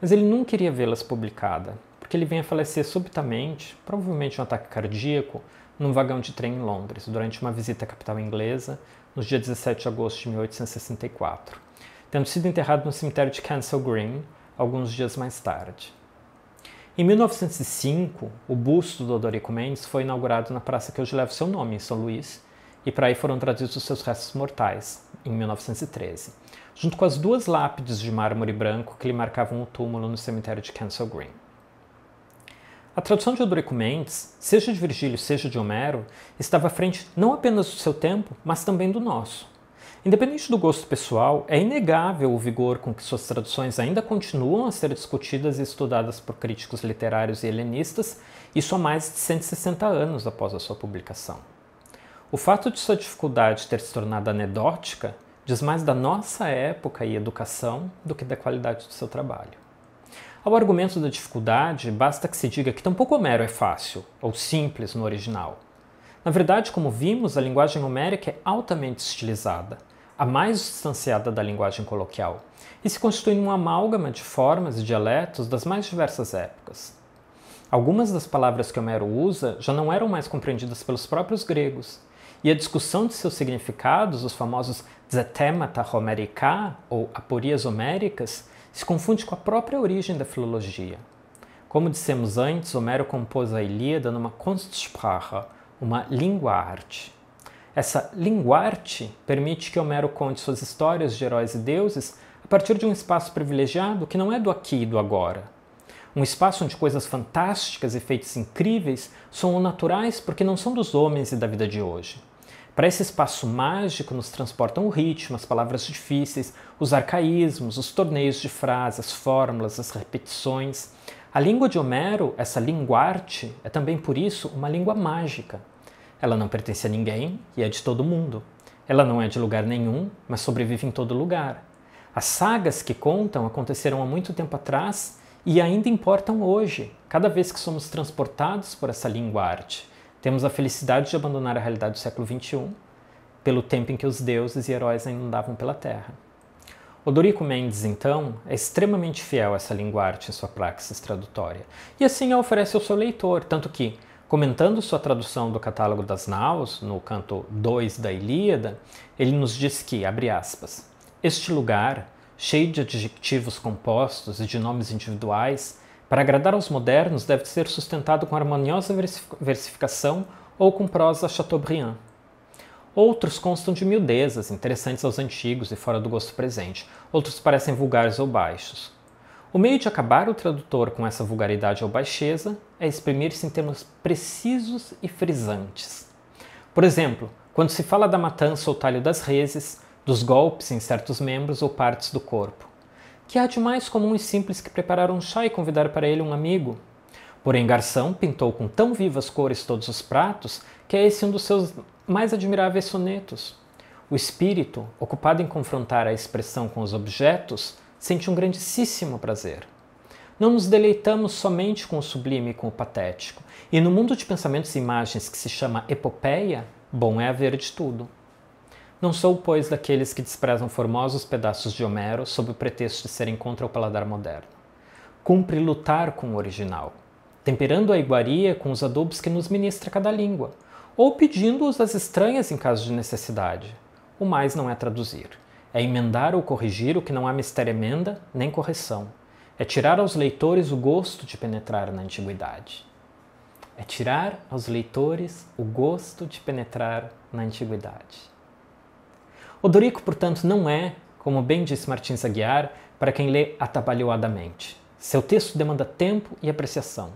Mas ele não queria vê-las publicadas, porque ele vem a falecer subitamente, provavelmente um ataque cardíaco, num vagão de trem em Londres, durante uma visita à capital inglesa, nos dias dezessete de agosto de mil oitocentos e sessenta e quatro, tendo sido enterrado no cemitério de Kensal Green alguns dias mais tarde. Em mil novecentos e cinco, o busto do Odorico Mendes foi inaugurado na praça que hoje leva seu nome, em São Luís, e para aí foram trazidos os seus restos mortais, em mil novecentos e treze, junto com as duas lápides de mármore branco que lhe marcavam o túmulo no cemitério de Kensal Green. A tradução de Odorico Mendes, seja de Virgílio, seja de Homero, estava à frente não apenas do seu tempo, mas também do nosso. Independente do gosto pessoal, é inegável o vigor com que suas traduções ainda continuam a ser discutidas e estudadas por críticos literários e helenistas, isso há mais de cento e sessenta anos após a sua publicação. O fato de sua dificuldade ter se tornado anedótica diz mais da nossa época e educação do que da qualidade do seu trabalho. Ao argumento da dificuldade, basta que se diga que tampouco Homero é fácil ou simples no original. Na verdade, como vimos, a linguagem homérica é altamente estilizada, a mais distanciada da linguagem coloquial, e se constitui numa amálgama de formas e dialetos das mais diversas épocas. Algumas das palavras que Homero usa já não eram mais compreendidas pelos próprios gregos, e a discussão de seus significados, os famosos zetemata homerica, ou aporias homéricas, se confunde com a própria origem da filologia. Como dissemos antes, Homero compôs a Ilíada numa Kunstsprache, uma língua-arte. Essa língua-arte permite que Homero conte suas histórias de heróis e deuses a partir de um espaço privilegiado que não é do aqui e do agora. Um espaço onde coisas fantásticas e feitos incríveis são naturais porque não são dos homens e da vida de hoje. Para esse espaço mágico nos transportam o ritmo, as palavras difíceis, os arcaísmos, os torneios de frases, as fórmulas, as repetições. A língua de Homero, essa linguarte, é também por isso uma língua mágica. Ela não pertence a ninguém e é de todo mundo. Ela não é de lugar nenhum, mas sobrevive em todo lugar. As sagas que contam aconteceram há muito tempo atrás e ainda importam hoje, cada vez que somos transportados por essa língua-arte. Temos a felicidade de abandonar a realidade do século vinte e um pelo tempo em que os deuses e heróis ainda andavam pela terra. Odorico Mendes, então, é extremamente fiel a essa linguagem em sua praxis tradutória, e assim a oferece ao seu leitor, tanto que, comentando sua tradução do Catálogo das Naus, no canto dois da Ilíada, ele nos diz que, abre aspas, este lugar, cheio de adjetivos compostos e de nomes individuais, para agradar aos modernos deve ser sustentado com harmoniosa versificação ou com prosa chateaubriand. Outros constam de miudezas, interessantes aos antigos e fora do gosto presente. Outros parecem vulgares ou baixos. O meio de acabar o tradutor com essa vulgaridade ou baixeza é exprimir-se em termos precisos e frisantes. Por exemplo, quando se fala da matança ou talho das reses, dos golpes em certos membros ou partes do corpo. Que há de mais comum e simples que preparar um chá e convidar para ele um amigo? Porém, Garção pintou com tão vivas cores todos os pratos que é esse um dos seus mais admiráveis sonetos. O espírito, ocupado em confrontar a expressão com os objetos, sente um grandíssimo prazer. Não nos deleitamos somente com o sublime e com o patético, e no mundo de pensamentos e imagens que se chama epopeia, bom é haver de tudo. Não sou, pois, daqueles que desprezam formosos pedaços de Homero sob o pretexto de serem contra o paladar moderno. Cumpre lutar com o original, temperando a iguaria com os adubos que nos ministra cada língua, ou pedindo-os às estranhas em caso de necessidade. O mais não é traduzir, é emendar ou corrigir o que não há mister emenda nem correção. É tirar aos leitores o gosto de penetrar na antiguidade. É tirar aos leitores o gosto de penetrar na antiguidade. Odorico, portanto, não é, como bem disse Martins Aguiar, para quem lê atabalhoadamente. Seu texto demanda tempo e apreciação.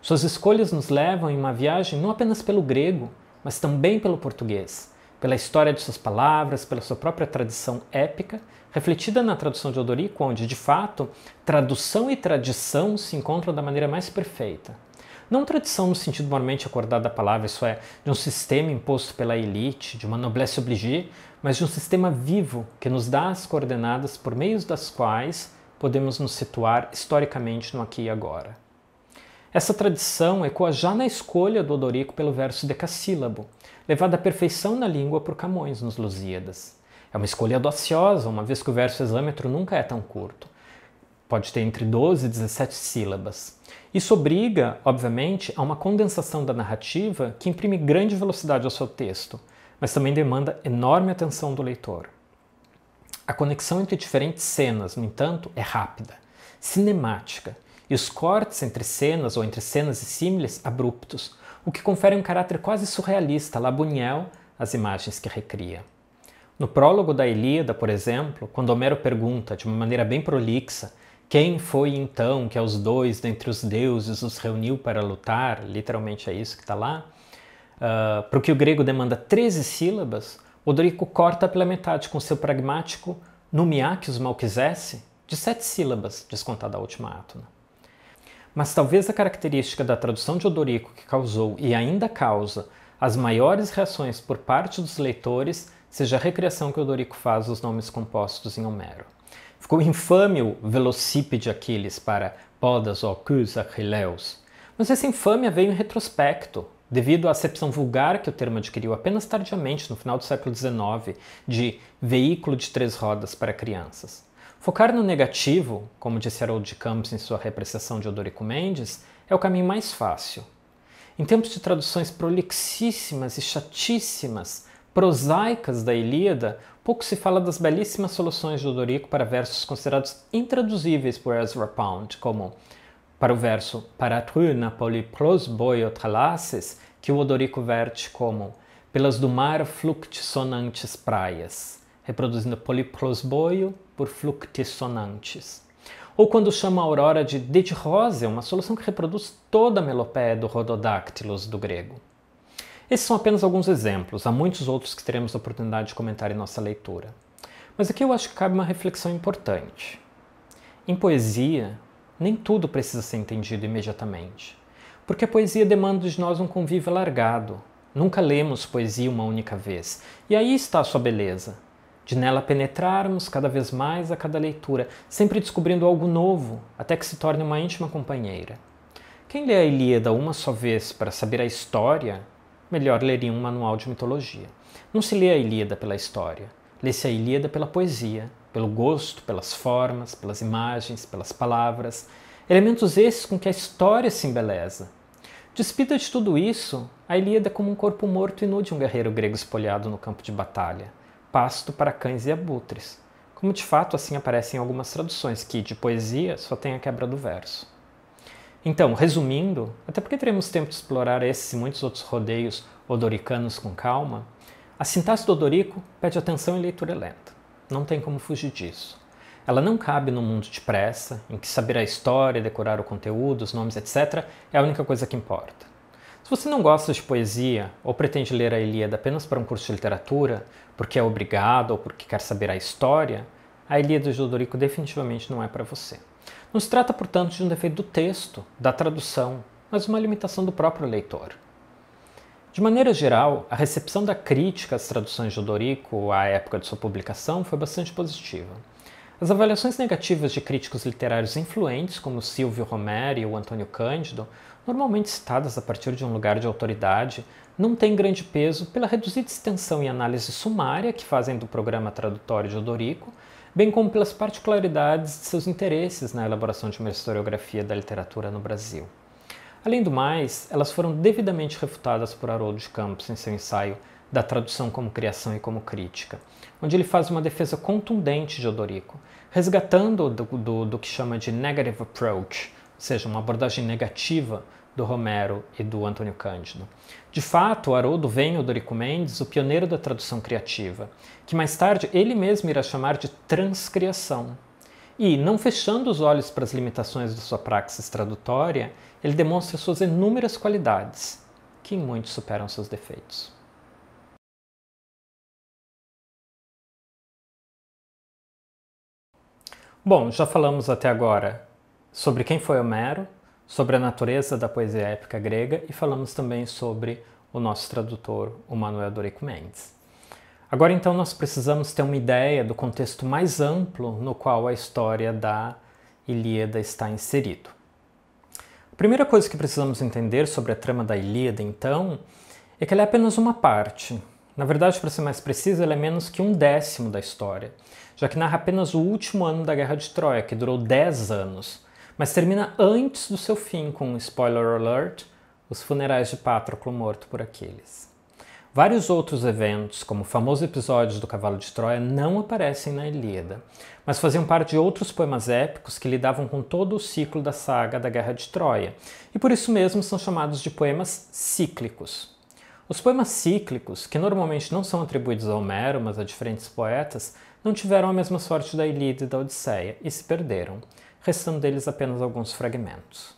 Suas escolhas nos levam em uma viagem não apenas pelo grego, mas também pelo português, pela história de suas palavras, pela sua própria tradição épica, refletida na tradução de Odorico, onde, de fato, tradução e tradição se encontram da maneira mais perfeita. Não tradição no sentido mormente acordado da palavra, isso é, de um sistema imposto pela elite, de uma noblesse obligée, mas de um sistema vivo que nos dá as coordenadas por meios das quais podemos nos situar historicamente no aqui e agora. Essa tradição ecoa já na escolha do Odorico pelo verso decassílabo, levado à perfeição na língua por Camões nos Lusíadas. É uma escolha audaciosa, uma vez que o verso hexâmetro nunca é tão curto. Pode ter entre doze e dezessete sílabas. Isso obriga, obviamente, a uma condensação da narrativa que imprime grande velocidade ao seu texto, mas também demanda enorme atenção do leitor. A conexão entre diferentes cenas, no entanto, é rápida, cinemática, e os cortes entre cenas ou entre cenas e símiles abruptos, o que confere um caráter quase surrealista, à la Buñuel, às imagens que recria. No prólogo da Ilíada, por exemplo, quando Homero pergunta, de uma maneira bem prolixa, quem foi então que aos dois dentre os deuses os reuniu para lutar, literalmente é isso que está lá, uh, para o que o grego demanda treze sílabas, Odorico corta pela metade com seu pragmático Numiáqueos mal quisesse, de sete sílabas, descontada a última átona. Mas talvez a característica da tradução de Odorico que causou e ainda causa as maiores reações por parte dos leitores seja a recriação que Odorico faz dos nomes compostos em Homero. Ficou infame o velocípede Aquiles para Podas ou Cus Achilleus, mas essa infâmia veio em retrospecto, devido à acepção vulgar que o termo adquiriu apenas tardiamente, no final do século dezenove, de veículo de três rodas para crianças. Focar no negativo, como disse Harold de Campos em sua repreciação de Odorico Mendes, é o caminho mais fácil. Em tempos de traduções prolixíssimas e chatíssimas, prosaicas da Ilíada, pouco se fala das belíssimas soluções de Odorico para versos considerados intraduzíveis por Ezra Pound, como para o verso «Para tu na polypros boio tralasses, que o Odorico verte como pelas do mar fluctissonantes praias, reproduzindo poliprosboio por fluctissonantes. Ou quando chama a aurora de didrose, uma solução que reproduz toda a melopéia do Rhododactylus do grego. Esses são apenas alguns exemplos, há muitos outros que teremos a oportunidade de comentar em nossa leitura. Mas aqui eu acho que cabe uma reflexão importante. Em poesia, nem tudo precisa ser entendido imediatamente, porque a poesia demanda de nós um convívio alargado. Nunca lemos poesia uma única vez, e aí está a sua beleza, de nela penetrarmos cada vez mais a cada leitura, sempre descobrindo algo novo, até que se torne uma íntima companheira. Quem lê a Ilíada uma só vez para saber a história, melhor leria um manual de mitologia. Não se lê a Ilíada pela história, lê-se a Ilíada pela poesia, pelo gosto, pelas formas, pelas imagens, pelas palavras, elementos esses com que a história se embeleza. Despida de tudo isso, a Ilíada é como um corpo morto e nu de um guerreiro grego espolhado no campo de batalha, pasto para cães e abutres, como de fato assim aparecem em algumas traduções, que de poesia só tem a quebra do verso. Então, resumindo, até porque teremos tempo de explorar esses e muitos outros rodeios odoricanos com calma, a sintaxe do Odorico pede atenção e leitura lenta. Não tem como fugir disso. Ela não cabe no mundo de pressa, em que saber a história, decorar o conteúdo, os nomes, etcétera é a única coisa que importa. Se você não gosta de poesia ou pretende ler a Ilíada apenas para um curso de literatura, porque é obrigado ou porque quer saber a história, a Ilíada de Odorico definitivamente não é para você. Não se trata, portanto, de um defeito do texto, da tradução, mas uma limitação do próprio leitor. De maneira geral, a recepção da crítica às traduções de Odorico à época de sua publicação foi bastante positiva. As avaliações negativas de críticos literários influentes, como Silvio Romero e o Antônio Cândido, normalmente citadas a partir de um lugar de autoridade, não têm grande peso pela reduzida extensão e análise sumária que fazem do programa tradutório de Odorico, bem como pelas particularidades de seus interesses na elaboração de uma historiografia da literatura no Brasil. Além do mais, elas foram devidamente refutadas por Haroldo de Campos em seu ensaio Da Tradução como Criação e como Crítica, onde ele faz uma defesa contundente de Odorico, resgatando do, do, do que chama de negative approach, ou seja, uma abordagem negativa do Romero e do Antônio Cândido. De fato, Haroldo vê em Odorico Mendes o pioneiro da tradução criativa, que mais tarde ele mesmo irá chamar de transcriação. E, não fechando os olhos para as limitações de sua praxis tradutória, ele demonstra suas inúmeras qualidades, que em muito superam seus defeitos. Bom, já falamos até agora sobre quem foi Homero, sobre a natureza da poesia épica grega e falamos também sobre o nosso tradutor, o Manuel Odorico Mendes. Agora, então, nós precisamos ter uma ideia do contexto mais amplo no qual a história da Ilíada está inserida. A primeira coisa que precisamos entender sobre a trama da Ilíada, então, é que ela é apenas uma parte. Na verdade, para ser mais preciso, ela é menos que um décimo da história, já que narra apenas o último ano da Guerra de Troia, que durou dez anos, mas termina antes do seu fim com, spoiler alert, os funerais de Patroclo morto por Aquiles. Vários outros eventos, como o famoso episódio do Cavalo de Troia, não aparecem na Ilíada, mas faziam parte de outros poemas épicos que lidavam com todo o ciclo da saga da Guerra de Troia, e por isso mesmo são chamados de poemas cíclicos. Os poemas cíclicos, que normalmente não são atribuídos a Homero, mas a diferentes poetas, não tiveram a mesma sorte da Ilíada e da Odisseia, e se perderam, restando deles apenas alguns fragmentos.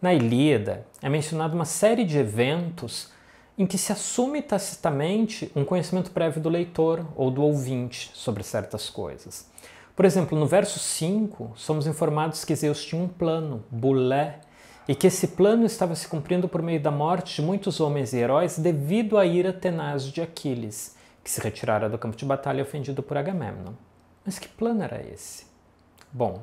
Na Ilíada, é mencionada uma série de eventos em que se assume tacitamente um conhecimento prévio do leitor ou do ouvinte sobre certas coisas. Por exemplo, no verso cinco, somos informados que Zeus tinha um plano, bulé, e que esse plano estava se cumprindo por meio da morte de muitos homens e heróis devido à ira tenaz de Aquiles, que se retirara do campo de batalha ofendido por Agamemnon. Mas que plano era esse? Bom,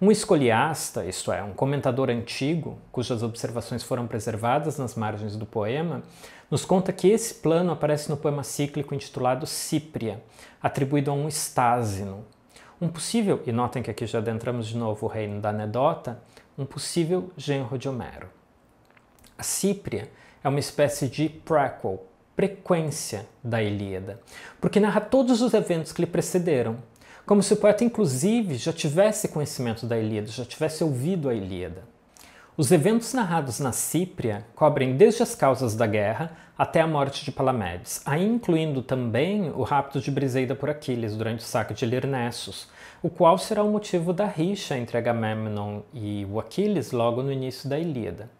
um escoliasta, isto é, um comentador antigo, cujas observações foram preservadas nas margens do poema, nos conta que esse plano aparece no poema cíclico intitulado Cípria, atribuído a um Estásino. Um possível, e notem que aqui já adentramos de novo o reino da anedota, um possível genro de Homero. A Cípria é uma espécie de prequel, frequência da Ilíada, porque narra todos os eventos que lhe precederam, como se o poeta, inclusive, já tivesse conhecimento da Ilíada, já tivesse ouvido a Ilíada. Os eventos narrados na Cípria cobrem desde as causas da guerra até a morte de Palamedes, aí incluindo também o rapto de Briseida por Aquiles durante o saque de Lirnessos, o qual será o motivo da rixa entre Agamemnon e o Aquiles logo no início da Ilíada.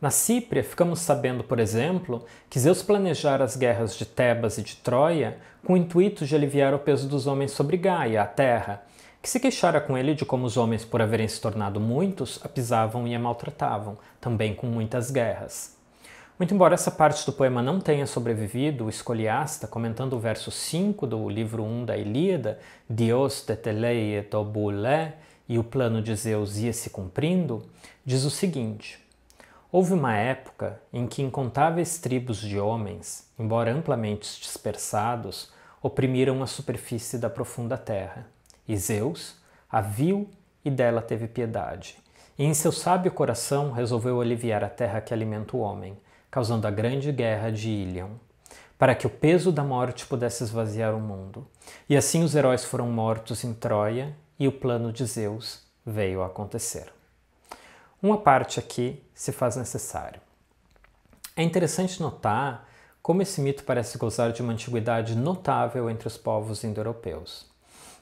Na Cípria, ficamos sabendo, por exemplo, que Zeus planejara as guerras de Tebas e de Troia com o intuito de aliviar o peso dos homens sobre Gaia, a terra, que se queixara com ele de como os homens, por haverem se tornado muitos, a pisavam e a maltratavam, também com muitas guerras. Muito embora essa parte do poema não tenha sobrevivido, o Escoliasta, comentando o verso cinco do livro um da Ilíada, Dios tetelei et obulé, e o plano de Zeus ia se cumprindo, diz o seguinte: houve uma época em que incontáveis tribos de homens, embora amplamente dispersados, oprimiram a superfície da profunda terra. E Zeus a viu e dela teve piedade. E em seu sábio coração resolveu aliviar a terra que alimenta o homem, causando a grande guerra de Ilion, para que o peso da morte pudesse esvaziar o mundo. E assim os heróis foram mortos em Troia e o plano de Zeus veio a acontecer. Uma parte aqui se faz necessário. É interessante notar como esse mito parece gozar de uma antiguidade notável entre os povos indo-europeus.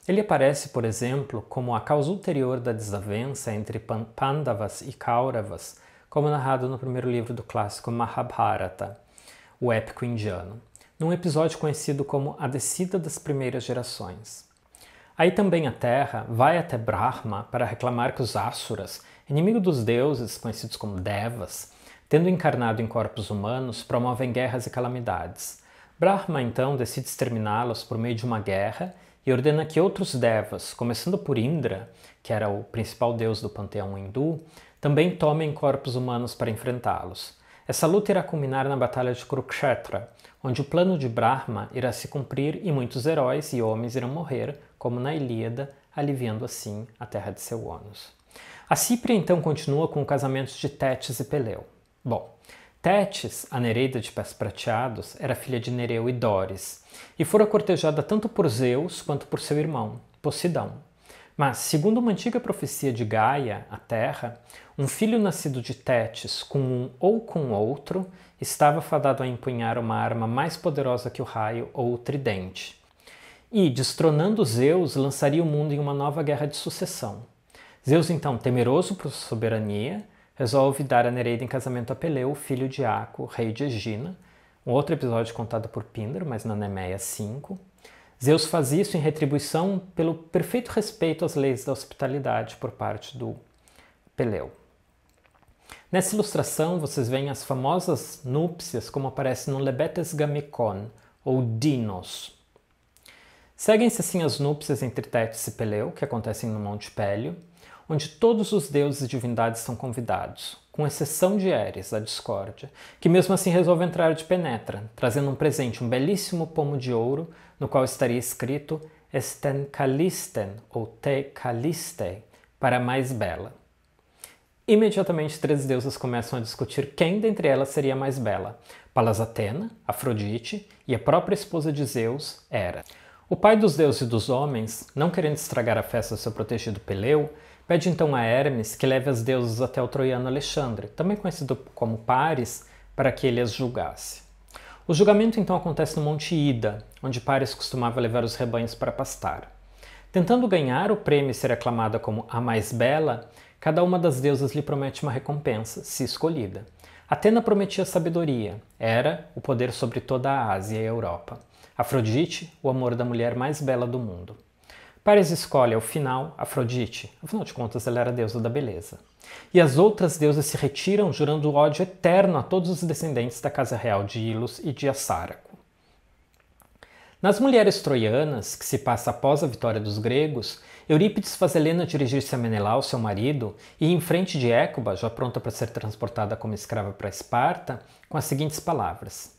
Ele aparece, por exemplo, como a causa ulterior da desavença entre Pandavas e Kauravas, como narrado no primeiro livro do clássico Mahabharata, o épico indiano, num episódio conhecido como A Descida das Primeiras Gerações. Aí também a Terra vai até Brahma para reclamar que os Asuras, inimigo dos deuses, conhecidos como Devas, tendo encarnado em corpos humanos, promovem guerras e calamidades. Brahma, então, decide exterminá-los por meio de uma guerra e ordena que outros Devas, começando por Indra, que era o principal deus do panteão hindu, também tomem corpos humanos para enfrentá-los. Essa luta irá culminar na Batalha de Kurukshetra, onde o plano de Brahma irá se cumprir e muitos heróis e homens irão morrer, como na Ilíada, aliviando assim a terra de seu ônus. A Cípria então continua com o casamento de Tétis e Peleu. Bom, Tétis, a Nereida de pés prateados, era filha de Nereu e Doris, e fora cortejada tanto por Zeus quanto por seu irmão, Posidão. Mas, segundo uma antiga profecia de Gaia, a Terra, um filho nascido de Tétis com um ou com outro estava fadado a empunhar uma arma mais poderosa que o raio ou o tridente, e, destronando Zeus, lançaria o mundo em uma nova guerra de sucessão. Zeus, então, temeroso por sua soberania, resolve dar a Nereida em casamento a Peleu, filho de Aco, rei de Egina, um outro episódio contado por Píndaro, mas na Neméia cinco. Zeus faz isso em retribuição pelo perfeito respeito às leis da hospitalidade por parte do Peleu. Nessa ilustração, vocês veem as famosas núpcias como aparece no Lebetes Gamikon, ou Dinos. Seguem-se assim as núpcias entre Tétis e Peleu, que acontecem no Monte Pélio, onde todos os deuses e divindades são convidados, com exceção de Héres, a discórdia, que mesmo assim resolve entrar de penetra, trazendo um presente, um belíssimo pomo de ouro, no qual estaria escrito Estencalisten, ou Te Caliste, para a mais bela. Imediatamente, três deusas começam a discutir quem dentre elas seria a mais bela, Palas Atena, Afrodite e a própria esposa de Zeus, Hera. O pai dos deuses e dos homens, não querendo estragar a festa do seu protegido Peleu, pede então a Hermes que leve as deusas até o troiano Alexandre, também conhecido como Páris, para que ele as julgasse. O julgamento então acontece no Monte Ida, onde Páris costumava levar os rebanhos para pastar. Tentando ganhar o prêmio e ser aclamada como a mais bela, cada uma das deusas lhe promete uma recompensa, se escolhida. Atena prometia sabedoria, Hera o poder sobre toda a Ásia e a Europa, Afrodite o amor da mulher mais bela do mundo. Páris escolhe, ao final, Afrodite, afinal de contas ela era a deusa da beleza. E as outras deusas se retiram, jurando ódio eterno a todos os descendentes da casa real de Ilos e de Assáraco. Nas mulheres troianas, que se passa após a vitória dos gregos, Eurípides faz Helena dirigir-se a Menelau, seu marido, e em frente de Écuba, já pronta para ser transportada como escrava para Esparta, com as seguintes palavras: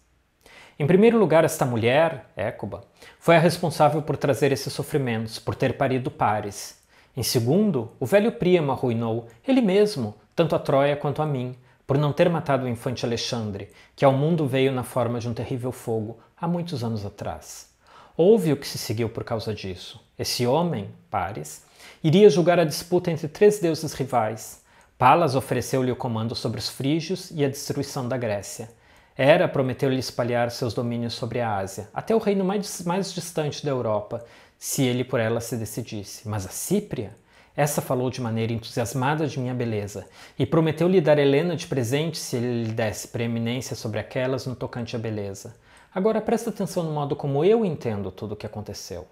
em primeiro lugar, esta mulher, Écuba, foi a responsável por trazer esses sofrimentos, por ter parido Páris. Em segundo, o velho Príamo arruinou, ele mesmo, tanto a Troia quanto a mim, por não ter matado o infante Alexandre, que ao mundo veio na forma de um terrível fogo há muitos anos atrás. Houve o que se seguiu por causa disso. Esse homem, Páris, iria julgar a disputa entre três deuses rivais, Palas ofereceu-lhe o comando sobre os frígios e a destruição da Grécia. Hera prometeu-lhe espalhar seus domínios sobre a Ásia, até o reino mais, mais distante da Europa, se ele por ela se decidisse. Mas a Cípria? Essa falou de maneira entusiasmada de minha beleza, e prometeu-lhe dar Helena de presente se ele lhe desse preeminência sobre aquelas no tocante à beleza. Agora presta atenção no modo como eu entendo tudo o que aconteceu.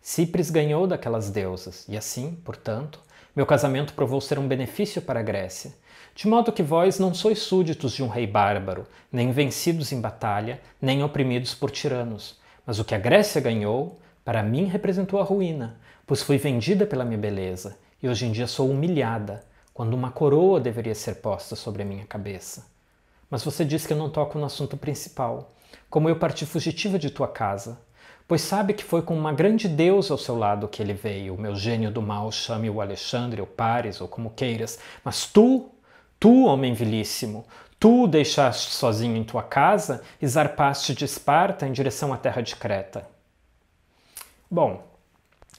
Cipres ganhou daquelas deusas, e assim, portanto, meu casamento provou ser um benefício para a Grécia. De modo que vós não sois súditos de um rei bárbaro, nem vencidos em batalha, nem oprimidos por tiranos. Mas o que a Grécia ganhou, para mim representou a ruína, pois fui vendida pela minha beleza, e hoje em dia sou humilhada, quando uma coroa deveria ser posta sobre a minha cabeça. Mas você diz que eu não toco no assunto principal, como eu parti fugitiva de tua casa. Pois sabe que foi com uma grande deusa ao seu lado que ele veio, o meu gênio do mal, chame-o Alexandre, ou Páris, ou como queiras. Mas tu, tu, homem vilíssimo, tu o deixaste sozinho em tua casa e zarpaste de Esparta em direção à terra de Creta. Bom,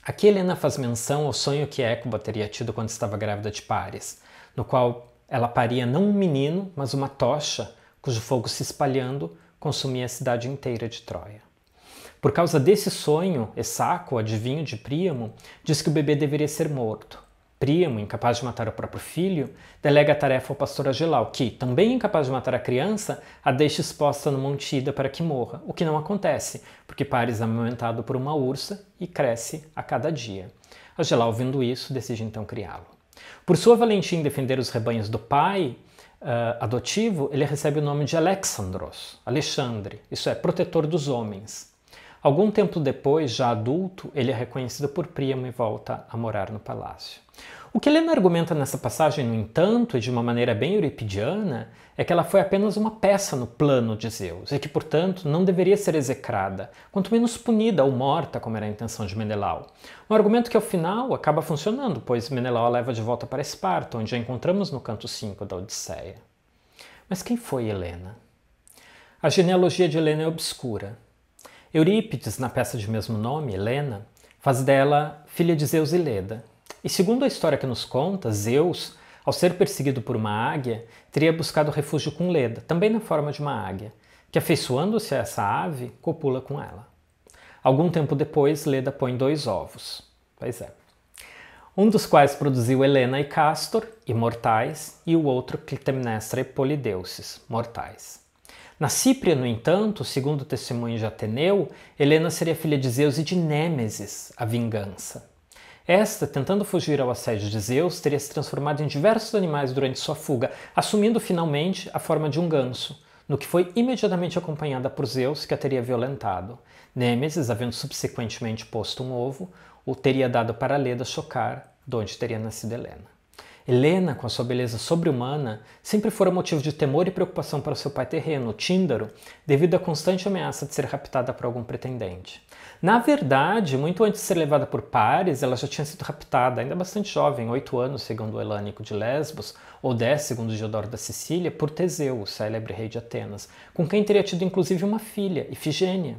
aqui Helena faz menção ao sonho que Écuba teria tido quando estava grávida de Páris, no qual ela paria não um menino, mas uma tocha, cujo fogo se espalhando consumia a cidade inteira de Troia. Por causa desse sonho, Essaco, adivinho de Príamo, diz que o bebê deveria ser morto. Príamo, incapaz de matar o próprio filho, delega a tarefa ao pastor Agelau, que, também incapaz de matar a criança, a deixa exposta no Monte Ida para que morra, o que não acontece, porque Páris é amamentado por uma ursa e cresce a cada dia. Agelau, vendo isso, decide então criá-lo. Por sua valentia em defender os rebanhos do pai uh, adotivo, ele recebe o nome de Alexandros, Alexandre, isso é, protetor dos homens. Algum tempo depois, já adulto, ele é reconhecido por Príamo e volta a morar no palácio. O que Helena argumenta nessa passagem, no entanto, e de uma maneira bem euripidiana, é que ela foi apenas uma peça no plano de Zeus, e que, portanto, não deveria ser execrada, quanto menos punida ou morta, como era a intenção de Menelau. Um argumento que, ao final, acaba funcionando, pois Menelau a leva de volta para Esparta, onde a encontramos no canto cinco da Odisseia. Mas quem foi Helena? A genealogia de Helena é obscura. Eurípides, na peça de mesmo nome, Helena, faz dela filha de Zeus e Leda. E segundo a história que nos conta, Zeus, ao ser perseguido por uma águia, teria buscado refúgio com Leda, também na forma de uma águia, que afeiçoando-se a essa ave, copula com ela. Algum tempo depois, Leda põe dois ovos. Pois é. Um dos quais produziu Helena e Castor, imortais, e o outro Clitemnestra e Polideuces, mortais. Na Cípria, no entanto, segundo o testemunho de Ateneu, Helena seria filha de Zeus e de Nêmesis, a vingança. Esta, tentando fugir ao assédio de Zeus, teria se transformado em diversos animais durante sua fuga, assumindo finalmente a forma de um ganso, no que foi imediatamente acompanhada por Zeus, que a teria violentado. Nêmesis, havendo subsequentemente posto um ovo, o teria dado para Leda chocar, de onde teria nascido Helena. Helena, com a sua beleza sobre-humana, sempre fora motivo de temor e preocupação para seu pai terreno, Tíndaro, devido à constante ameaça de ser raptada por algum pretendente. Na verdade, muito antes de ser levada por Páris, ela já tinha sido raptada, ainda bastante jovem, oito anos, segundo o Helânico de Lesbos, ou dez, segundo Diodoro da Sicília, por Teseu, o célebre rei de Atenas, com quem teria tido inclusive uma filha, Ifigênia.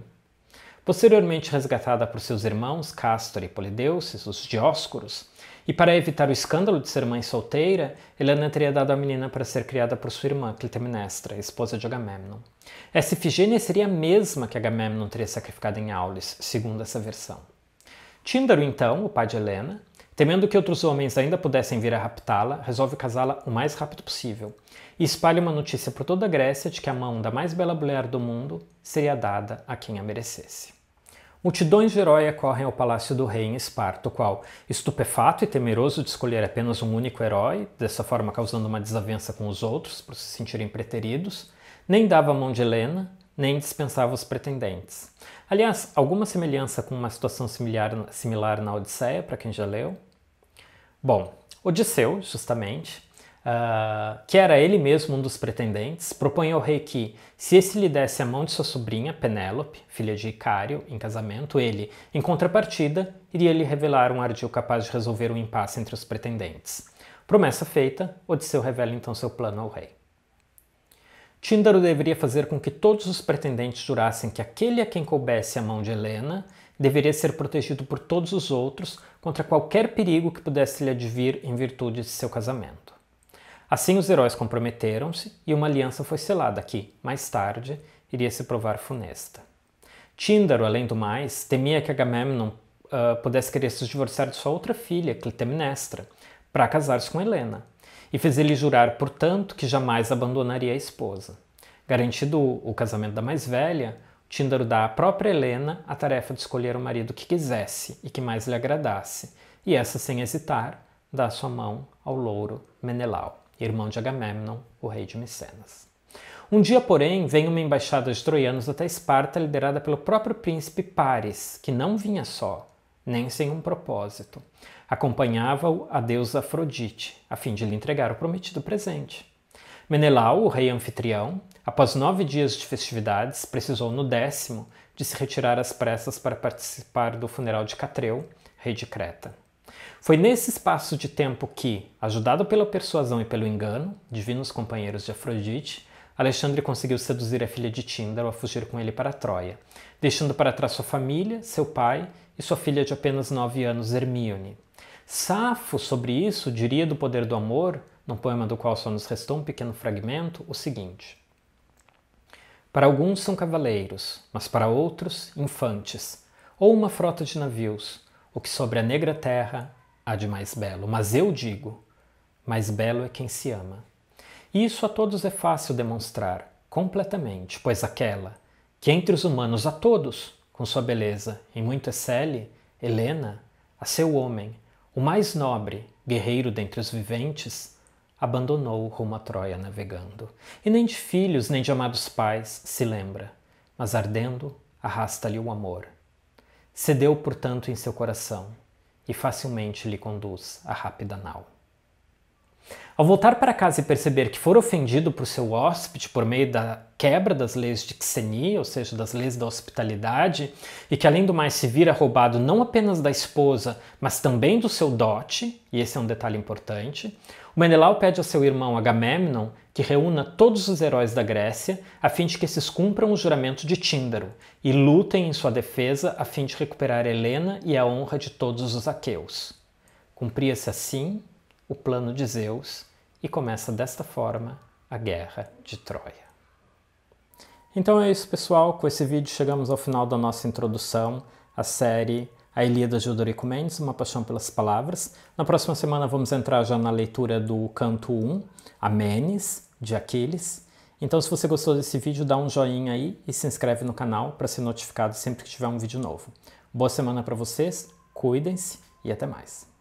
Posteriormente resgatada por seus irmãos, Castor e Polideuces, os Dioscuros, e para evitar o escândalo de ser mãe solteira, Helena teria dado a menina para ser criada por sua irmã, Clitemnestra, esposa de Agamemnon. Essa Ifigênia seria a mesma que Agamemnon teria sacrificado em Aulis, segundo essa versão. Tíndaro, então, o pai de Helena, temendo que outros homens ainda pudessem vir a raptá-la, resolve casá-la o mais rápido possível, e espalha uma notícia por toda a Grécia de que a mão da mais bela mulher do mundo seria dada a quem a merecesse. Multidões de heróis correm ao palácio do rei em Esparta, o qual, estupefato e temeroso de escolher apenas um único herói, dessa forma causando uma desavença com os outros por se sentirem preteridos, nem dava a mão de Helena, nem dispensava os pretendentes. Aliás, alguma semelhança com uma situação similar, similar na Odisseia, para quem já leu? Bom, Odisseu, justamente, Uh, que era ele mesmo um dos pretendentes, propõe ao rei que, se esse lhe desse a mão de sua sobrinha, Penélope, filha de Icário, em casamento, ele, em contrapartida, iria lhe revelar um ardil capaz de resolver um impasse entre os pretendentes. Promessa feita, Odisseu revela então seu plano ao rei. Tíndaro deveria fazer com que todos os pretendentes jurassem que aquele a quem coubesse a mão de Helena deveria ser protegido por todos os outros contra qualquer perigo que pudesse lhe advir em virtude de seu casamento. Assim, os heróis comprometeram-se e uma aliança foi selada que, mais tarde, iria se provar funesta. Tíndaro, além do mais, temia que Agamemnon uh, pudesse querer se divorciar de sua outra filha, Clitemnestra, para casar-se com Helena, e fez-lhe jurar, portanto, que jamais abandonaria a esposa. Garantido o casamento da mais velha, Tíndaro dá à própria Helena a tarefa de escolher o marido que quisesse e que mais lhe agradasse, e essa, sem hesitar, dá sua mão ao louro Menelau, irmão de Agamemnon, o rei de Micenas. Um dia, porém, vem uma embaixada de troianos até Esparta, liderada pelo próprio príncipe Páris, que não vinha só, nem sem um propósito. Acompanhava-o a deusa Afrodite, a fim de lhe entregar o prometido presente. Menelau, o rei anfitrião, após nove dias de festividades, precisou no décimo de se retirar às pressas para participar do funeral de Catreu, rei de Creta. Foi nesse espaço de tempo que, ajudado pela persuasão e pelo engano, divinos companheiros de Afrodite, Alexandre conseguiu seduzir a filha de Tíndaro a fugir com ele para Troia, deixando para trás sua família, seu pai e sua filha de apenas nove anos, Hermíone. Safo, sobre isso, diria do poder do amor, num poema do qual só nos restou um pequeno fragmento, o seguinte: para alguns são cavaleiros, mas para outros, infantes, ou uma frota de navios, o que sobre a negra terra há de mais belo. Mas eu digo, mais belo é quem se ama. E isso a todos é fácil demonstrar, completamente, pois aquela que entre os humanos a todos, com sua beleza, em muito excele, Helena, a seu homem, o mais nobre, guerreiro dentre os viventes, abandonou rumo à Troia navegando. E nem de filhos, nem de amados pais se lembra, mas ardendo arrasta-lhe o amor. Cedeu, portanto, em seu coração, e facilmente lhe conduz a rápida nau. Ao voltar para casa e perceber que fora ofendido por seu hóspede por meio da quebra das leis de Xenia, ou seja, das leis da hospitalidade, e que além do mais se vira roubado não apenas da esposa, mas também do seu dote, e esse é um detalhe importante, o Menelau pede a seu irmão Agamemnon que reúna todos os heróis da Grécia a fim de que esses cumpram o juramento de Tíndaro e lutem em sua defesa a fim de recuperar Helena e a honra de todos os aqueus. Cumpria-se assim o plano de Zeus e começa desta forma a Guerra de Troia. Então é isso, pessoal. Com esse vídeo chegamos ao final da nossa introdução à série A Ilíada de Odorico Mendes, Uma Paixão pelas Palavras. Na próxima semana vamos entrar já na leitura do canto um, Amenes, de Aquiles. Então, se você gostou desse vídeo, dá um joinha aí e se inscreve no canal para ser notificado sempre que tiver um vídeo novo. Boa semana para vocês, cuidem-se e até mais!